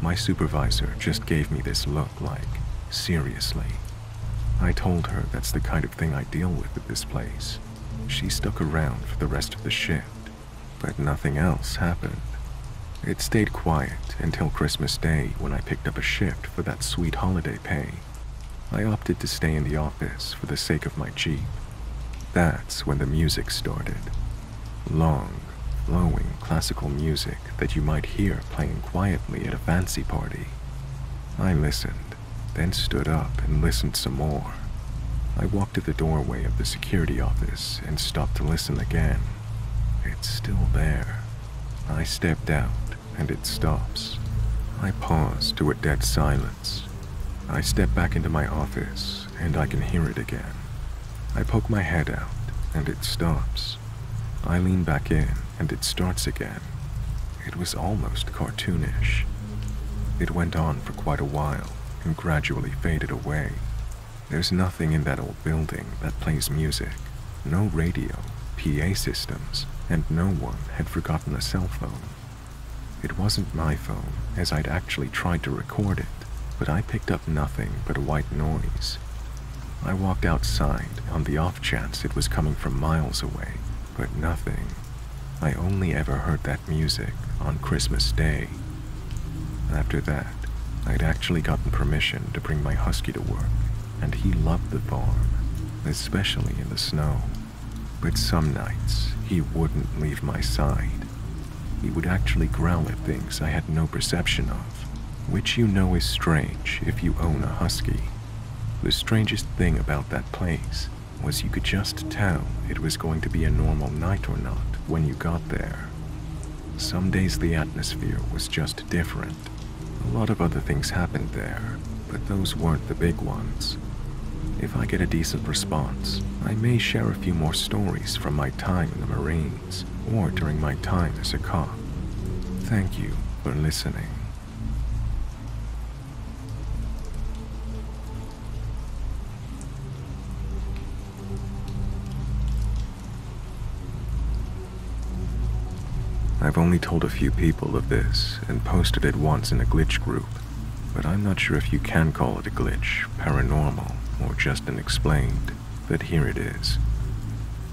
My supervisor just gave me this look like, seriously. I told her that's the kind of thing I deal with at this place. She stuck around for the rest of the shift, but nothing else happened. It stayed quiet until Christmas Day when I picked up a shift for that sweet holiday pay. I opted to stay in the office for the sake of my Jeep. That's when the music started. Long, flowing classical music that you might hear playing quietly at a fancy party. I listened, then stood up and listened some more. I walked to the doorway of the security office and stopped to listen again. It's still there. I stepped out and it stops. I pause to a dead silence. I step back into my office and I can hear it again. I poke my head out and it stops. I lean back in and it starts again. It was almost cartoonish. It went on for quite a while and gradually faded away. There's nothing in that old building that plays music. No radio, PA systems, and no one had forgotten a cell phone. It wasn't my phone, as I'd actually tried to record it, but I picked up nothing but white noise. I walked outside on the off chance it was coming from miles away, but nothing. I only ever heard that music on Christmas Day. After that, I'd actually gotten permission to bring my husky to work, and he loved the farm, especially in the snow. But some nights, he wouldn't leave my side. He would actually growl at things I had no perception of, which you know is strange if you own a husky. The strangest thing about that place was you could just tell it was going to be a normal night or not when you got there. Some days the atmosphere was just different. A lot of other things happened there, but those weren't the big ones. If I get a decent response, I may share a few more stories from my time in the Marines or during my time as a cop. Thank you for listening. I've only told a few people of this and posted it once in a glitch group, but I'm not sure if you can call it a glitch, paranormal, or just unexplained, but here it is.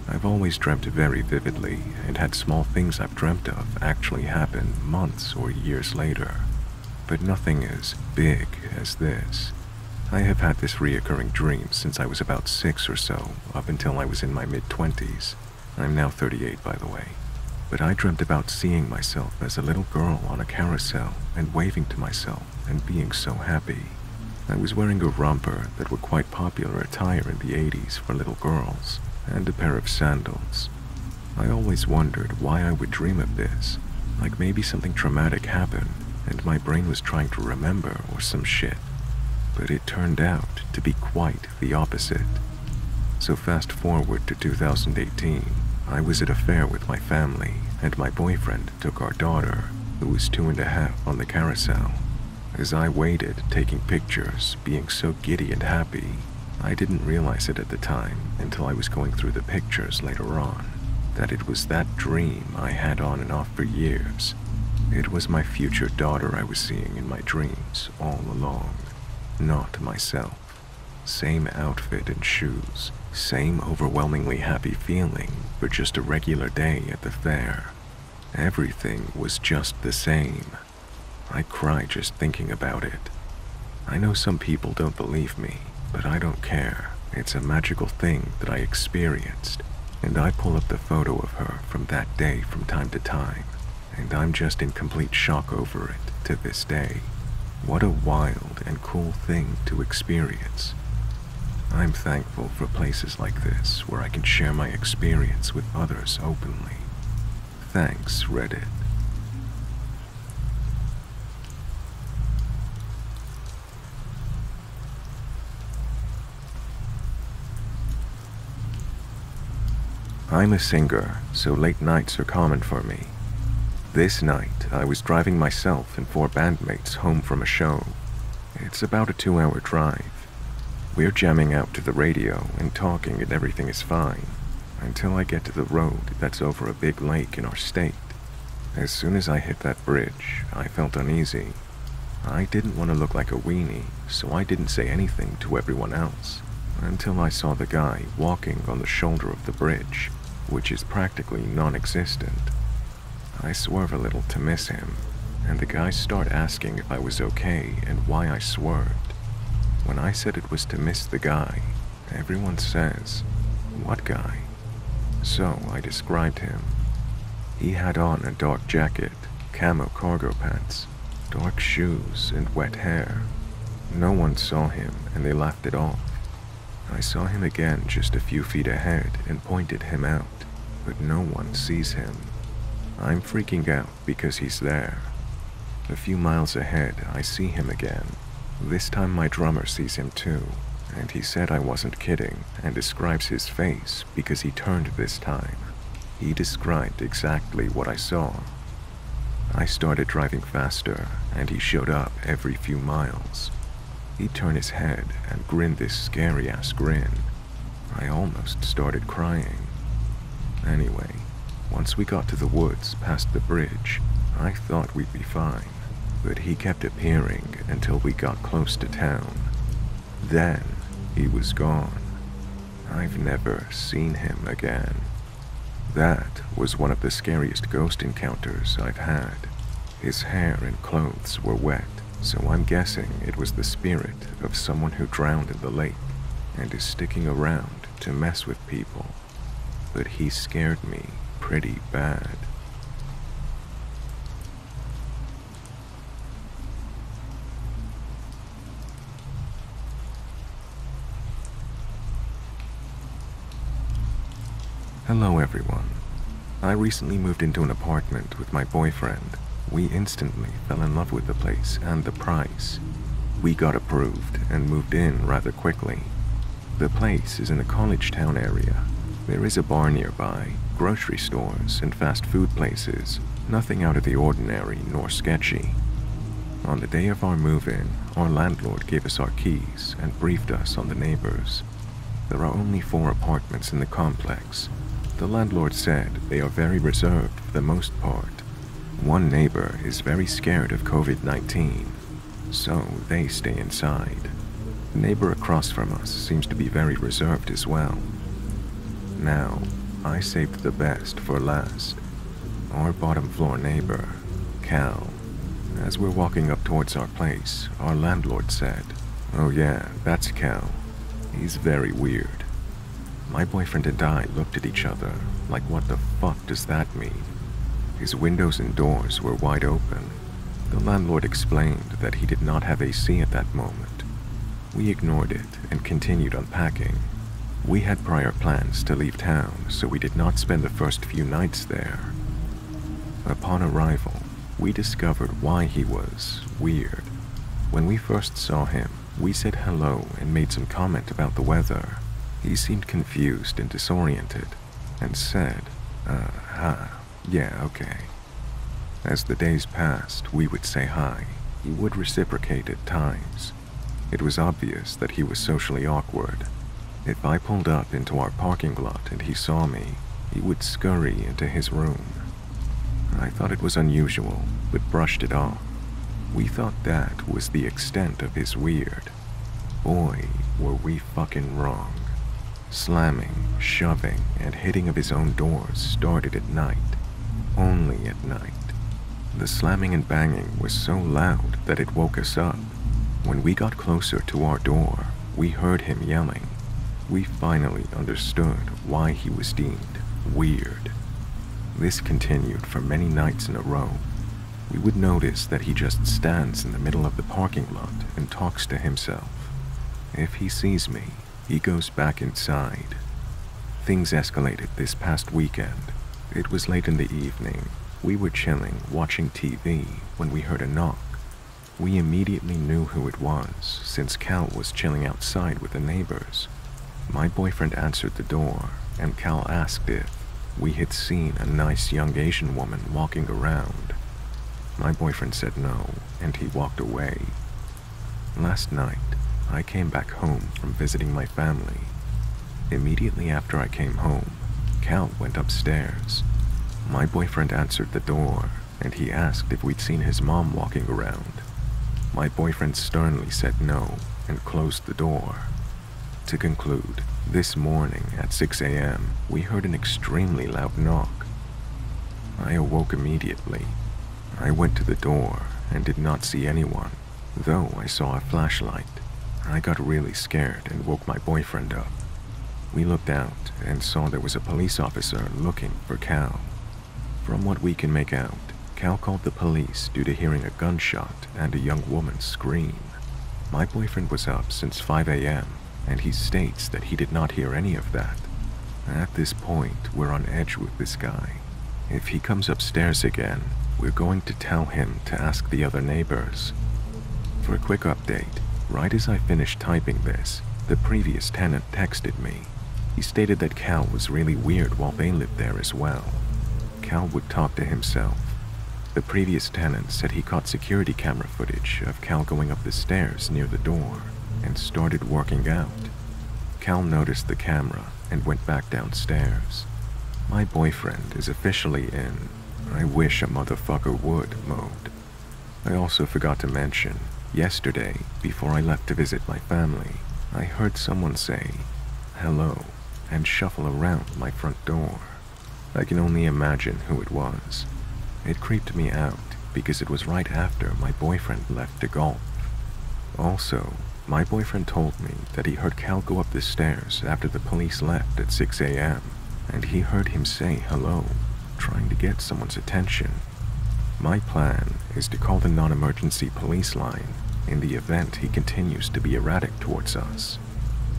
I've always dreamt very vividly and had small things I've dreamt of actually happen months or years later, but nothing as big as this. I have had this reoccurring dream since I was about 6 or so, up until I was in my mid-20s. I'm now 38, by the way. But I dreamt about seeing myself as a little girl on a carousel and waving to myself and being so happy. I was wearing a romper that were quite popular attire in the 80s for little girls, and a pair of sandals. I always wondered why I would dream of this, like maybe something traumatic happened and my brain was trying to remember or some shit. But it turned out to be quite the opposite. So fast forward to 2018, I was at a fair with my family and my boyfriend took our daughter, who was 2.5, on the carousel. As I waited, taking pictures, being so giddy and happy, I didn't realize it at the time until I was going through the pictures later on, that it was that dream I had on and off for years. It was my future daughter I was seeing in my dreams all along, not myself. Same outfit and shoes, same overwhelmingly happy feeling for just a regular day at the fair. Everything was just the same. I cry just thinking about it. I know some people don't believe me, but I don't care. It's a magical thing that I experienced, and I pull up the photo of her from that day from time to time, and I'm just in complete shock over it to this day. What a wild and cool thing to experience. I'm thankful for places like this where I can share my experience with others openly. Thanks, Reddit. I'm a singer, so late nights are common for me. This night, I was driving myself and four bandmates home from a show. It's about a 2-hour drive. We're jamming out to the radio and talking and everything is fine, until I get to the road that's over a big lake in our state. As soon as I hit that bridge, I felt uneasy. I didn't want to look like a weenie, so I didn't say anything to everyone else, until I saw the guy walking on the shoulder of the bridge, which is practically non-existent. I swerve a little to miss him, and the guys start asking if I was okay and why I swerved. When I said it was to miss the guy, everyone says, "What guy?" So I described him. He had on a dark jacket, camo cargo pants, dark shoes, and wet hair. No one saw him, and they laughed it off. I saw him again just a few feet ahead and pointed him out, but no one sees him. I'm freaking out because he's there. A few miles ahead, I see him again. This time my drummer sees him too, and he said I wasn't kidding and describes his face because he turned this time. He described exactly what I saw. I started driving faster, and he showed up every few miles. He'd turn his head and grin this scary-ass grin. I almost started crying. Anyway, once we got to the woods past the bridge, I thought we'd be fine, but he kept appearing until we got close to town. Then he was gone. I've never seen him again. That was one of the scariest ghost encounters I've had. His hair and clothes were wet, so I'm guessing it was the spirit of someone who drowned in the lake and is sticking around to mess with people. But he scared me pretty bad. Hello everyone. I recently moved into an apartment with my boyfriend. We instantly fell in love with the place and the price. We got approved and moved in rather quickly. The place is in a college town area. There is a bar nearby, grocery stores, and fast food places. Nothing out of the ordinary nor sketchy. On the day of our move-in, our landlord gave us our keys and briefed us on the neighbors. There are only 4 apartments in the complex. The landlord said they are very reserved for the most part. One neighbor is very scared of COVID-19, so they stay inside. The neighbor across from us seems to be very reserved as well. Now, I saved the best for last. Our bottom floor neighbor, Cal. As we're walking up towards our place, our landlord said, "Oh yeah, that's Cal. He's very weird." My boyfriend and I looked at each other, like what the fuck does that mean? His windows and doors were wide open. The landlord explained that he did not have AC at that moment. We ignored it and continued unpacking. We had prior plans to leave town, so we did not spend the first few nights there. Upon arrival, we discovered why he was weird. When we first saw him, we said hello and made some comment about the weather. He seemed confused and disoriented, and said, yeah, okay." As the days passed, we would say hi. He would reciprocate at times. It was obvious that he was socially awkward. If I pulled up into our parking lot and he saw me, he would scurry into his room. I thought it was unusual, but brushed it off. We thought that was the extent of his weird. Boy, were we fucking wrong. Slamming, shoving, and hitting of his own doors started at night. Only at night. The slamming and banging was so loud that it woke us up. When we got closer to our door, we heard him yelling. We finally understood why he was deemed weird. This continued for many nights in a row. We would notice that he just stands in the middle of the parking lot and talks to himself. If he sees me, he goes back inside. Things escalated this past weekend. It was late in the evening. We were chilling, watching TV, when we heard a knock. We immediately knew who it was, since Cal was chilling outside with the neighbors. My boyfriend answered the door, and Cal asked if we had seen a nice young Asian woman walking around. My boyfriend said no, and he walked away. Last night, I came back home from visiting my family. Immediately after I came home, Cal went upstairs. My boyfriend answered the door, and he asked if we'd seen his mom walking around. My boyfriend sternly said no and closed the door. To conclude, this morning at 6 a.m., we heard an extremely loud knock. I awoke immediately. I went to the door and did not see anyone, though I saw a flashlight. I got really scared and woke my boyfriend up. We looked out and saw there was a police officer looking for Cal. From what we can make out, Cal called the police due to hearing a gunshot and a young woman scream. My boyfriend was up since 5 a.m., and he states that he did not hear any of that. At this point, we're on edge with this guy. If he comes upstairs again, we're going to tell him to ask the other neighbors. For a quick update, right as I finished typing this, the previous tenant texted me. He stated that Cal was really weird while they lived there as well. Cal would talk to himself. The previous tenant said he caught security camera footage of Cal going up the stairs near the door and started working out. Cal noticed the camera and went back downstairs. My boyfriend is officially in "I wish a motherfucker would" mode. I also forgot to mention, yesterday, before I left to visit my family, I heard someone say, "Hello," and shuffle around my front door. I can only imagine who it was. It creeped me out because it was right after my boyfriend left to golf. Also, my boyfriend told me that he heard Cal go up the stairs after the police left at 6 a.m., and he heard him say hello, trying to get someone's attention. My plan is to call the non-emergency police line in the event he continues to be erratic towards us.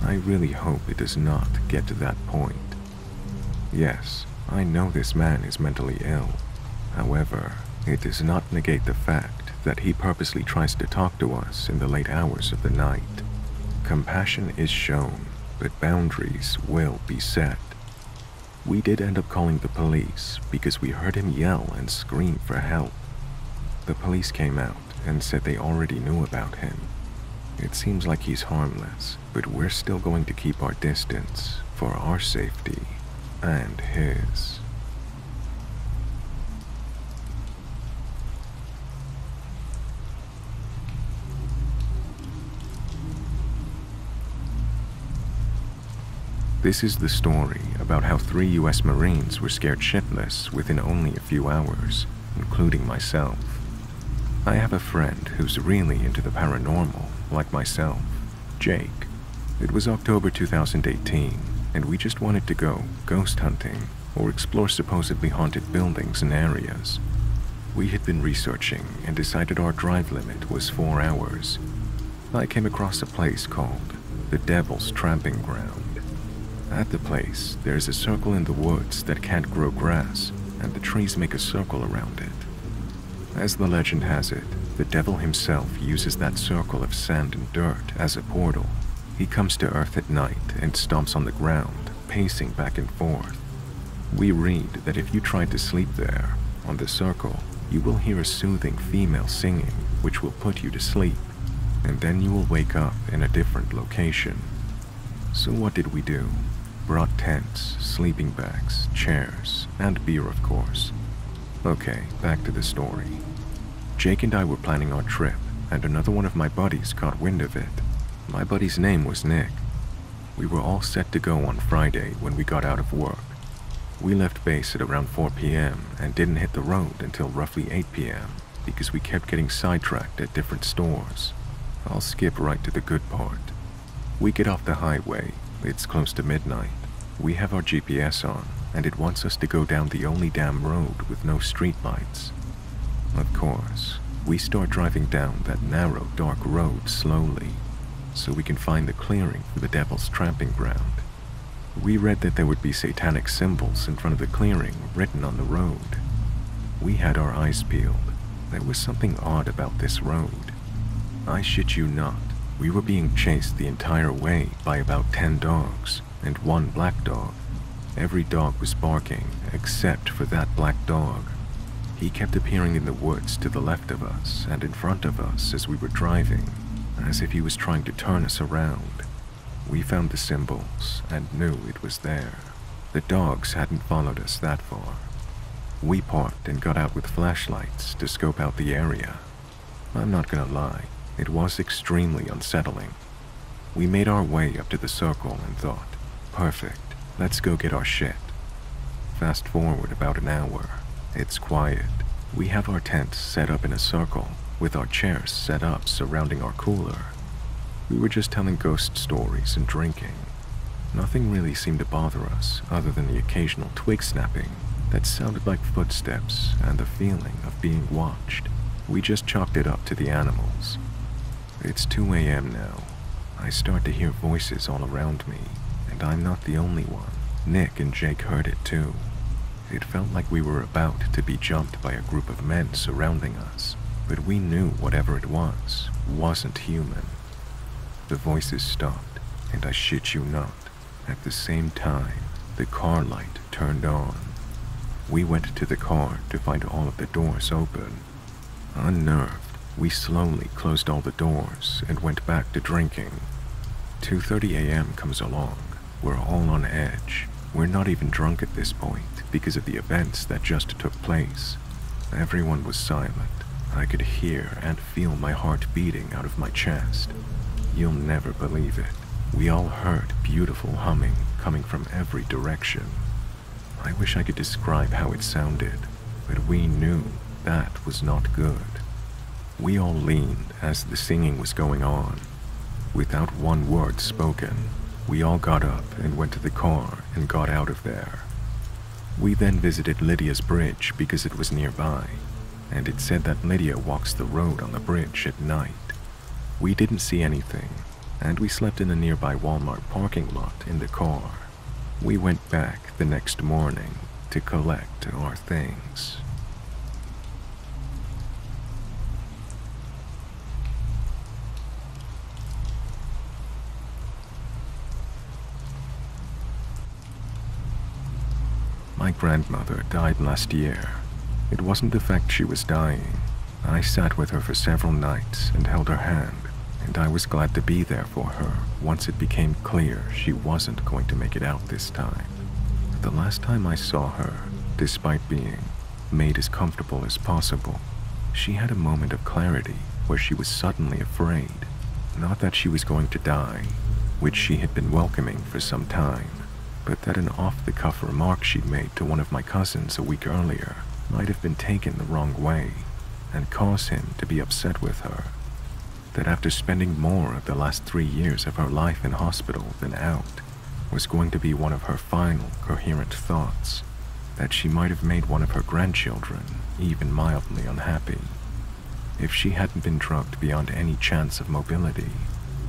I really hope it does not get to that point. Yes, I know this man is mentally ill. However, it does not negate the fact that he purposely tries to talk to us in the late hours of the night. Compassion is shown, but boundaries will be set. We did end up calling the police because we heard him yell and scream for help. The police came out and said they already knew about him. It seems like he's harmless, but we're still going to keep our distance for our safety and his. This is the story about how 3 U.S. Marines were scared shitless within only a few hours, including myself. I have a friend who's really into the paranormal, like myself, Jake. It was October 2018, and we just wanted to go ghost hunting or explore supposedly haunted buildings and areas. We had been researching and decided our drive limit was 4 hours. I came across a place called the Devil's Tramping Ground. At the place, there's a circle in the woods that can't grow grass, and the trees make a circle around it. As the legend has it, the devil himself uses that circle of sand and dirt as a portal. He comes to Earth at night and stomps on the ground, pacing back and forth. We read that if you try to sleep there, on the circle, you will hear a soothing female singing, which will put you to sleep, and then you will wake up in a different location. So what did we do? Brought tents, sleeping bags, chairs, and beer, of course. Okay, back to the story. Jake and I were planning our trip, and another one of my buddies caught wind of it. My buddy's name was Nick. We were all set to go on Friday when we got out of work. We left base at around 4 p.m. and didn't hit the road until roughly 8 p.m. because we kept getting sidetracked at different stores. I'll skip right to the good part. We get off the highway. It's close to midnight. We have our GPS on, and it wants us to go down the only damn road with no streetlights. Of course, we start driving down that narrow, dark road slowly, so we can find the clearing for the Devil's Tramping Ground. We read that there would be satanic symbols in front of the clearing written on the road. We had our eyes peeled. There was something odd about this road. I shit you not. We were being chased the entire way by about 10 dogs and one black dog. Every dog was barking, except for that black dog. He kept appearing in the woods to the left of us and in front of us as we were driving, as if he was trying to turn us around. We found the symbols and knew it was there. The dogs hadn't followed us that far. We parked and got out with flashlights to scope out the area. I'm not gonna lie, it was extremely unsettling. We made our way up to the circle and thought, perfect, let's go get our shit. Fast forward about an hour. It's quiet. We have our tent set up in a circle, with our chairs set up surrounding our cooler. We were just telling ghost stories and drinking. Nothing really seemed to bother us other than the occasional twig snapping that sounded like footsteps and the feeling of being watched. We just chalked it up to the animals. It's 2 a.m. now. I start to hear voices all around me, and I'm not the only one. Nick and Jake heard it too. It felt like we were about to be jumped by a group of men surrounding us, but we knew whatever it was wasn't human. The voices stopped, and I shit you not, at the same time, the car light turned on. We went to the car to find all of the doors open. Unnerved, we slowly closed all the doors and went back to drinking. 2:30 a.m. comes along. We're all on edge. We're not even drunk at this point, because of the events that just took place. Everyone was silent. I could hear and feel my heart beating out of my chest. You'll never believe it. We all heard beautiful humming coming from every direction. I wish I could describe how it sounded, but we knew that was not good. We all leaned as the singing was going on. Without one word spoken, we all got up and went to the car and got out of there. We then visited Lydia's bridge because it was nearby, and it said that Lydia walks the road on the bridge at night. We didn't see anything, and we slept in a nearby Walmart parking lot in the car. We went back the next morning to collect our things. My grandmother died last year. It wasn't the fact she was dying. I sat with her for several nights and held her hand, and I was glad to be there for her once it became clear she wasn't going to make it out this time. The last time I saw her, despite being made as comfortable as possible, she had a moment of clarity where she was suddenly afraid. Not that she was going to die, which she had been welcoming for some time, but that an off-the-cuff remark she'd made to one of my cousins a week earlier might have been taken the wrong way and cause him to be upset with her. That after spending more of the last 3 years of her life in hospital than out, was going to be one of her final coherent thoughts, that she might have made one of her grandchildren even mildly unhappy. If she hadn't been drugged beyond any chance of mobility,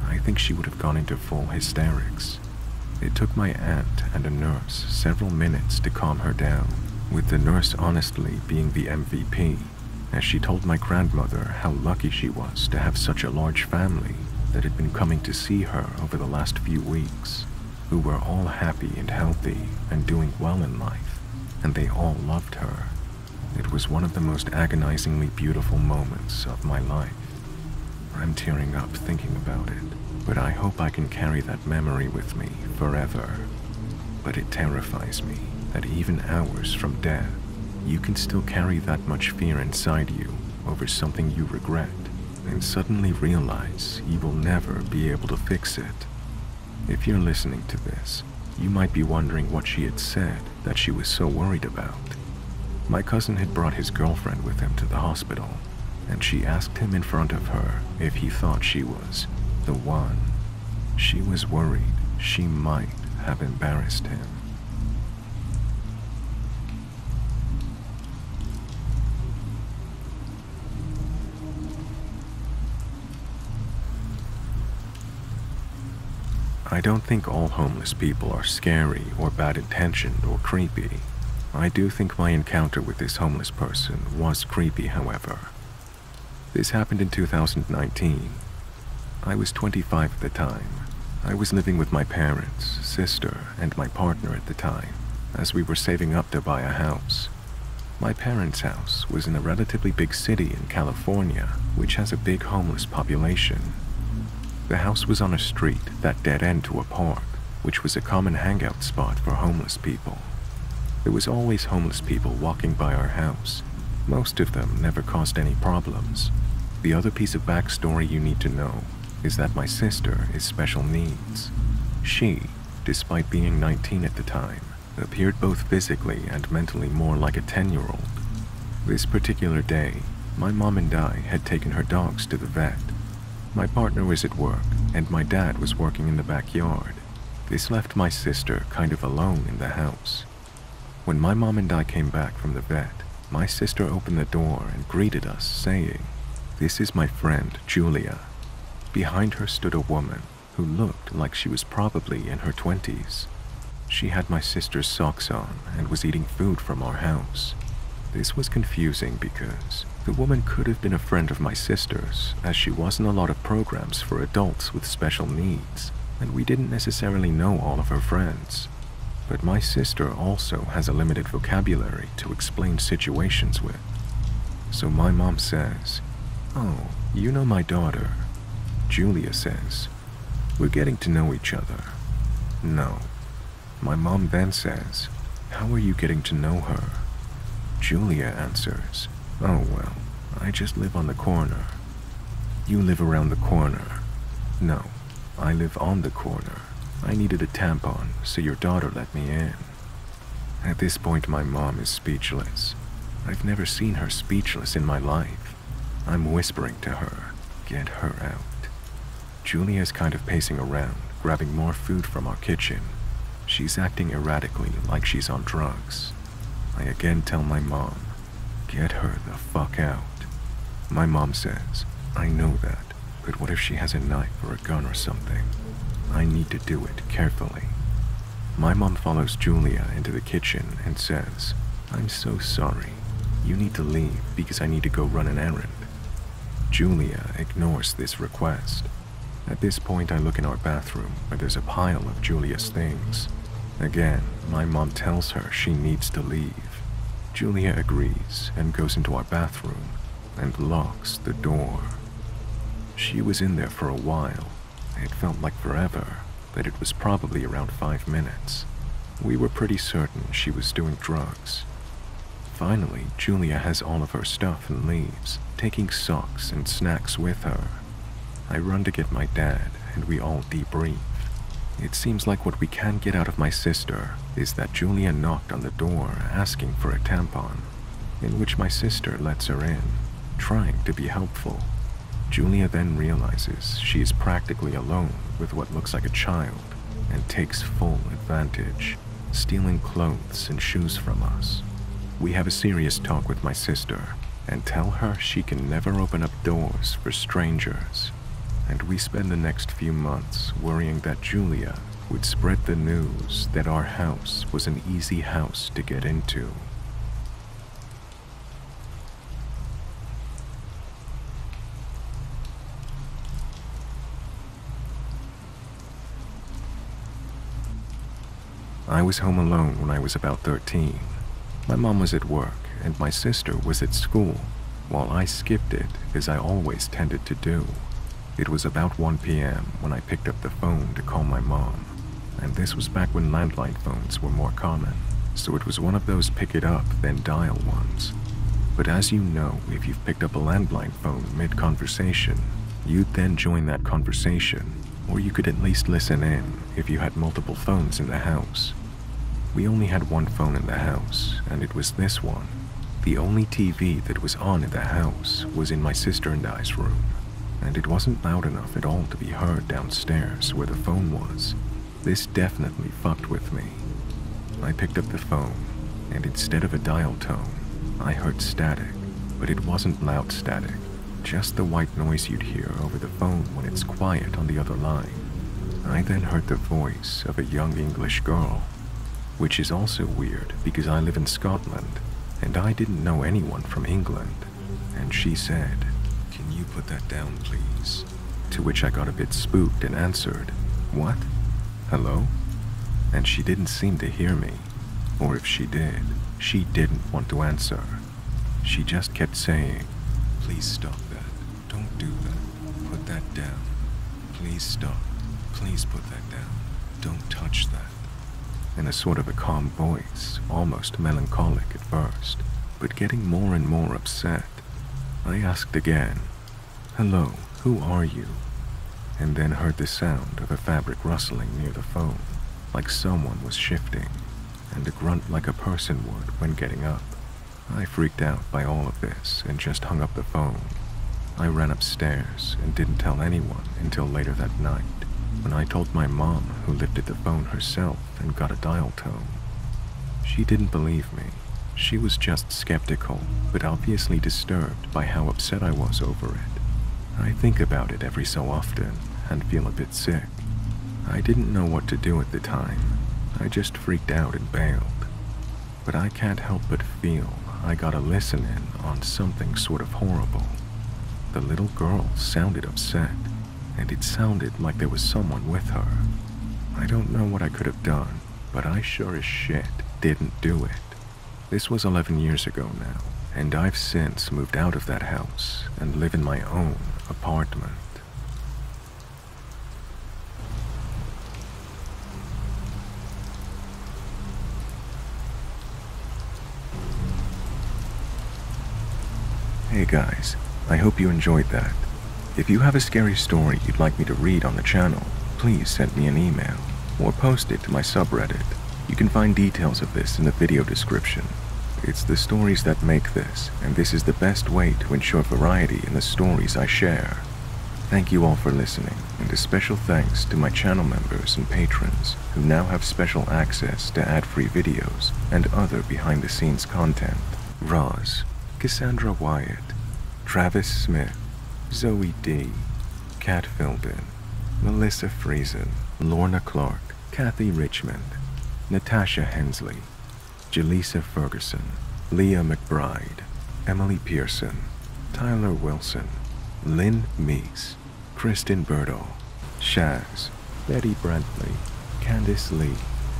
I think she would have gone into full hysterics. It took my aunt and a nurse several minutes to calm her down, with the nurse honestly being the MVP, as she told my grandmother how lucky she was to have such a large family that had been coming to see her over the last few weeks, who were all happy and healthy and doing well in life, and they all loved her. It was one of the most agonizingly beautiful moments of my life. I'm tearing up thinking about it, but I hope I can carry that memory with me forever. But it terrifies me that even hours from death, you can still carry that much fear inside you over something you regret, and suddenly realize you will never be able to fix it. If you're listening to this, you might be wondering what she had said that she was so worried about. My cousin had brought his girlfriend with him to the hospital, and she asked him in front of her if he thought she was the one. She was worried she might have embarrassed him. I don't think all homeless people are scary or bad-intentioned or creepy. I do think my encounter with this homeless person was creepy, however. This happened in 2019. I was 25 at the time. I was living with my parents, sister, and my partner at the time, as we were saving up to buy a house. My parents' house was in a relatively big city in California, which has a big homeless population. The house was on a street that dead end to a park, which was a common hangout spot for homeless people. There was always homeless people walking by our house. Most of them never caused any problems. The other piece of backstory you need to know is that my sister is special needs. She, despite being 19 at the time, appeared both physically and mentally more like a 10-year-old. This particular day, my mom and I had taken her dogs to the vet. My partner was at work, and my dad was working in the backyard. This left my sister kind of alone in the house. When my mom and I came back from the vet, my sister opened the door and greeted us, saying, "This is my friend, Julia." Behind her stood a woman who looked like she was probably in her 20s. She had my sister's socks on and was eating food from our house. This was confusing because the woman could have been a friend of my sister's, as she was in a lot of programs for adults with special needs, and we didn't necessarily know all of her friends. But my sister also has a limited vocabulary to explain situations with. So my mom says, "Oh, you know my daughter." Julia says, "We're getting to know each other." "No." My mom then says, "How are you getting to know her?" Julia answers, "Oh well, I just live on the corner." "You live around the corner." "No, I live on the corner. I needed a tampon, so your daughter let me in." At this point, my mom is speechless. I've never seen her speechless in my life. I'm whispering to her, "Get her out." Julia's kind of pacing around, grabbing more food from our kitchen. She's acting erratically like she's on drugs. I again tell my mom, "Get her the fuck out." My mom says, "I know that, but what if she has a knife or a gun or something? I need to do it carefully." My mom follows Julia into the kitchen and says, "I'm so sorry. You need to leave because I need to go run an errand." Julia ignores this request. At this point, I look in our bathroom where there's a pile of Julia's things. Again, my mom tells her she needs to leave. Julia agrees and goes into our bathroom and locks the door. She was in there for a while. It felt like forever, but it was probably around 5 minutes. We were pretty certain she was doing drugs. Finally, Julia has all of her stuff and leaves, taking socks and snacks with her. I run to get my dad, and we all debrief. It seems like what we can get out of my sister is that Julia knocked on the door asking for a tampon, in which my sister lets her in, trying to be helpful. Julia then realizes she is practically alone with what looks like a child and takes full advantage, stealing clothes and shoes from us. We have a serious talk with my sister and tell her she can never open up doors for strangers. And we spend the next few months worrying that Julia would spread the news that our house was an easy house to get into. I was home alone when I was about 13. My mom was at work and my sister was at school, while I skipped it as I always tended to do. It was about 1 p.m. when I picked up the phone to call my mom, and this was back when landline phones were more common, so it was one of those pick it up then dial ones. But as you know, if you've picked up a landline phone mid-conversation, you'd then join that conversation, or you could at least listen in if you had multiple phones in the house. We only had one phone in the house, and it was this one. The only TV that was on in the house was in my sister and I's room, and it wasn't loud enough at all to be heard downstairs where the phone was. This definitely fucked with me. I picked up the phone, and instead of a dial tone, I heard static, but it wasn't loud static, just the white noise you'd hear over the phone when it's quiet on the other line. I then heard the voice of a young English girl, which is also weird because I live in Scotland, and I didn't know anyone from England, and she said, "Can you put that down, please?" To which I got a bit spooked and answered, "What? Hello?" And she didn't seem to hear me. Or if she did, she didn't want to answer. She just kept saying, "Please stop that. Don't do that. Put that down. Please stop. Please put that down. Don't touch that." In a sort of a calm voice, almost melancholic at first, but getting more and more upset. I asked again, "Hello, who are you?" and then heard the sound of a fabric rustling near the phone, like someone was shifting, and a grunt like a person would when getting up. I freaked out by all of this and just hung up the phone. I ran upstairs and didn't tell anyone until later that night, when I told my mom, who lifted the phone herself and got a dial tone. She didn't believe me. She was just skeptical, but obviously disturbed by how upset I was over it. I think about it every so often and feel a bit sick. I didn't know what to do at the time. I just freaked out and bailed. But I can't help but feel I gotta listen in on something sort of horrible. The little girl sounded upset, and it sounded like there was someone with her. I don't know what I could have done, but I sure as shit didn't do it. This was 11 years ago now, and I've since moved out of that house and live in my own apartment. Hey guys, I hope you enjoyed that. If you have a scary story you'd like me to read on the channel, please send me an email or post it to my subreddit. You can find details of this in the video description. It's the stories that make this, and this is the best way to ensure variety in the stories I share. Thank you all for listening, and a special thanks to my channel members and patrons who now have special access to ad-free videos and other behind-the-scenes content. Roz, Cassandra Wyatt, Travis Smith, Zoe D, Kat Philbin, Melissa Friesen, Lorna Clark, Kathy Richmond, Natasha Hensley, Jaleesa Ferguson, Leah McBride, Emily Pearson, Tyler Wilson, Lynn Meeks, Kristen Bertle, Shaz, Betty Brantley, Candice Lee,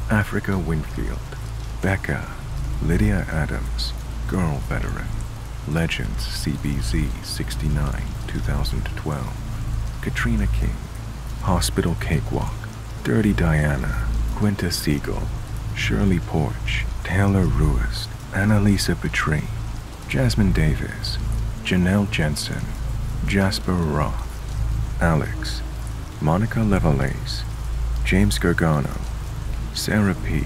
Africa Winfield, Becca, Lydia Adams, Girl Veteran, Legends CBZ 69 2012, Katrina King, Hospital Cakewalk, Dirty Diana, Quinta Siegel, Shirley Porch, Taylor Ruist, Annalisa Petrie, Jasmine Davis, Janelle Jensen, Jasper Roth, Alex, Monica Levalais, James Gargano, Sarah P,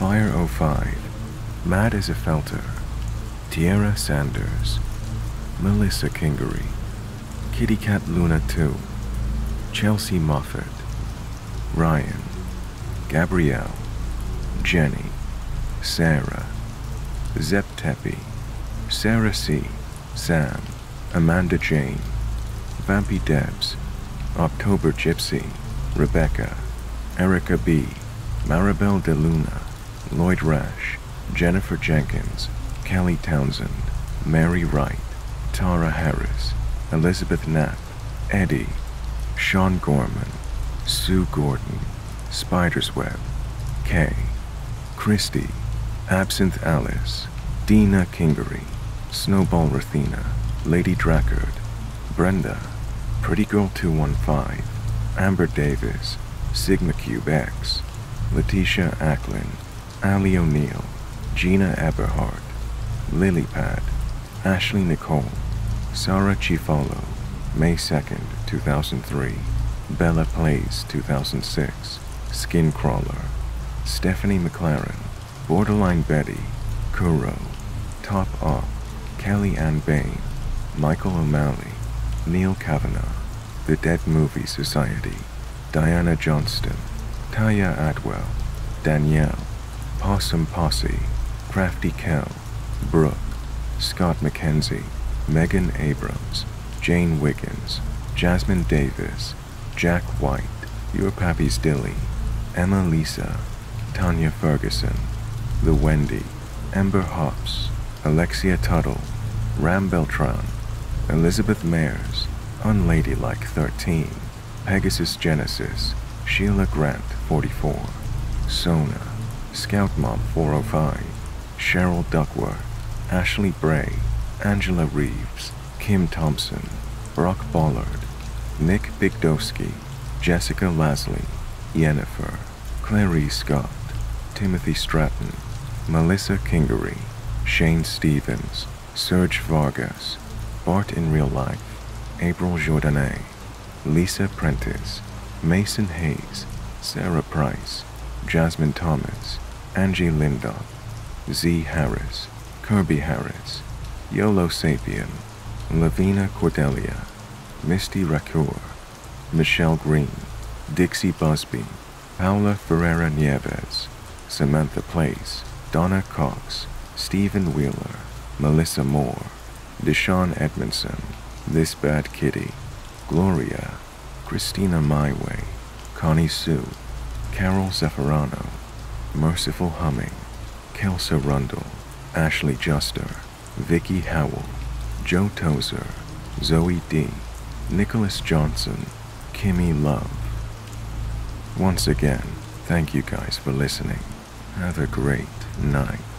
Fire05, Mad as a Felter, Tierra Sanders, Melissa Kingery, Kitty Cat Luna 2, Chelsea Moffat, Ryan, Gabrielle, Jenny, Sarah, Zep Tepe, Sarah C, Sam, Amanda Jane, Vampy Debs, October Gypsy, Rebecca, Erica B, Maribel de Luna, Lloyd Rash, Jennifer Jenkins, Kelly Townsend, Mary Wright, Tara Harris, Elizabeth Knapp, Eddie, Sean Gorman, Sue Gordon, Spider's Web, Kay, Christy, Absinthe Alice, Dina Kingery, Snowball Rathina, Lady Drackard, Brenda, Pretty Girl 215, Amber Davis, Sigma Cube X, Letitia Acklin, Allie O'Neill, Gina Eberhardt, Lilypad, Ashley Nicole, Sarah Chifolo, May 2nd, 2003, Bella Plays 2006, Skincrawler, Stephanie McLaren, Borderline Betty, Kuro, Top Off, Kelly Ann Bain, Michael O'Malley, Neil Kavanaugh, The Dead Movie Society, Diana Johnston, Taya Atwell, Danielle, Possum Posse, Crafty Kel, Brooke, Scott McKenzie, Megan Abrams, Jane Wiggins, Jasmine Davis, Jack White, Your Pappy's Dilly, Emma Lisa, Tanya Ferguson, The Wendy, Ember Hops, Alexia Tuttle, Ram Beltran, Elizabeth Mayers, Unladylike 13, Pegasus Genesis, Sheila Grant 44, Sona, Scout Mom 405, Cheryl Duckworth, Ashley Bray, Angela Reeves, Kim Thompson, Brock Ballard, Nick Bigdowski, Jessica Lasley, Yennefer, Clarice Scott, Timothy Stratton, Melissa Kingery, Shane Stevens, Serge Vargas, Bart in Real Life, April Jourdanet, Lisa Prentice, Mason Hayes, Sarah Price, Jasmine Thomas, Angie Lindoff, Z Harris, Kirby Harris, Yolo Sapien, Lavina Cordelia, Misty Racour, Michelle Green, Dixie Busby, Paula Ferreira Nieves, Samantha Place, Donna Cox, Stephen Wheeler, Melissa Moore, Deshaun Edmondson, This Bad Kitty, Gloria, Christina Myway, Connie Sue, Carol Zeffirano, Merciful Humming, Kelsa Rundle, Ashley Juster, Vicky Howell, Joe Tozer, Zoe D, Nicholas Johnson, Kimmy Love. Once again, thank you guys for listening. Have a great night.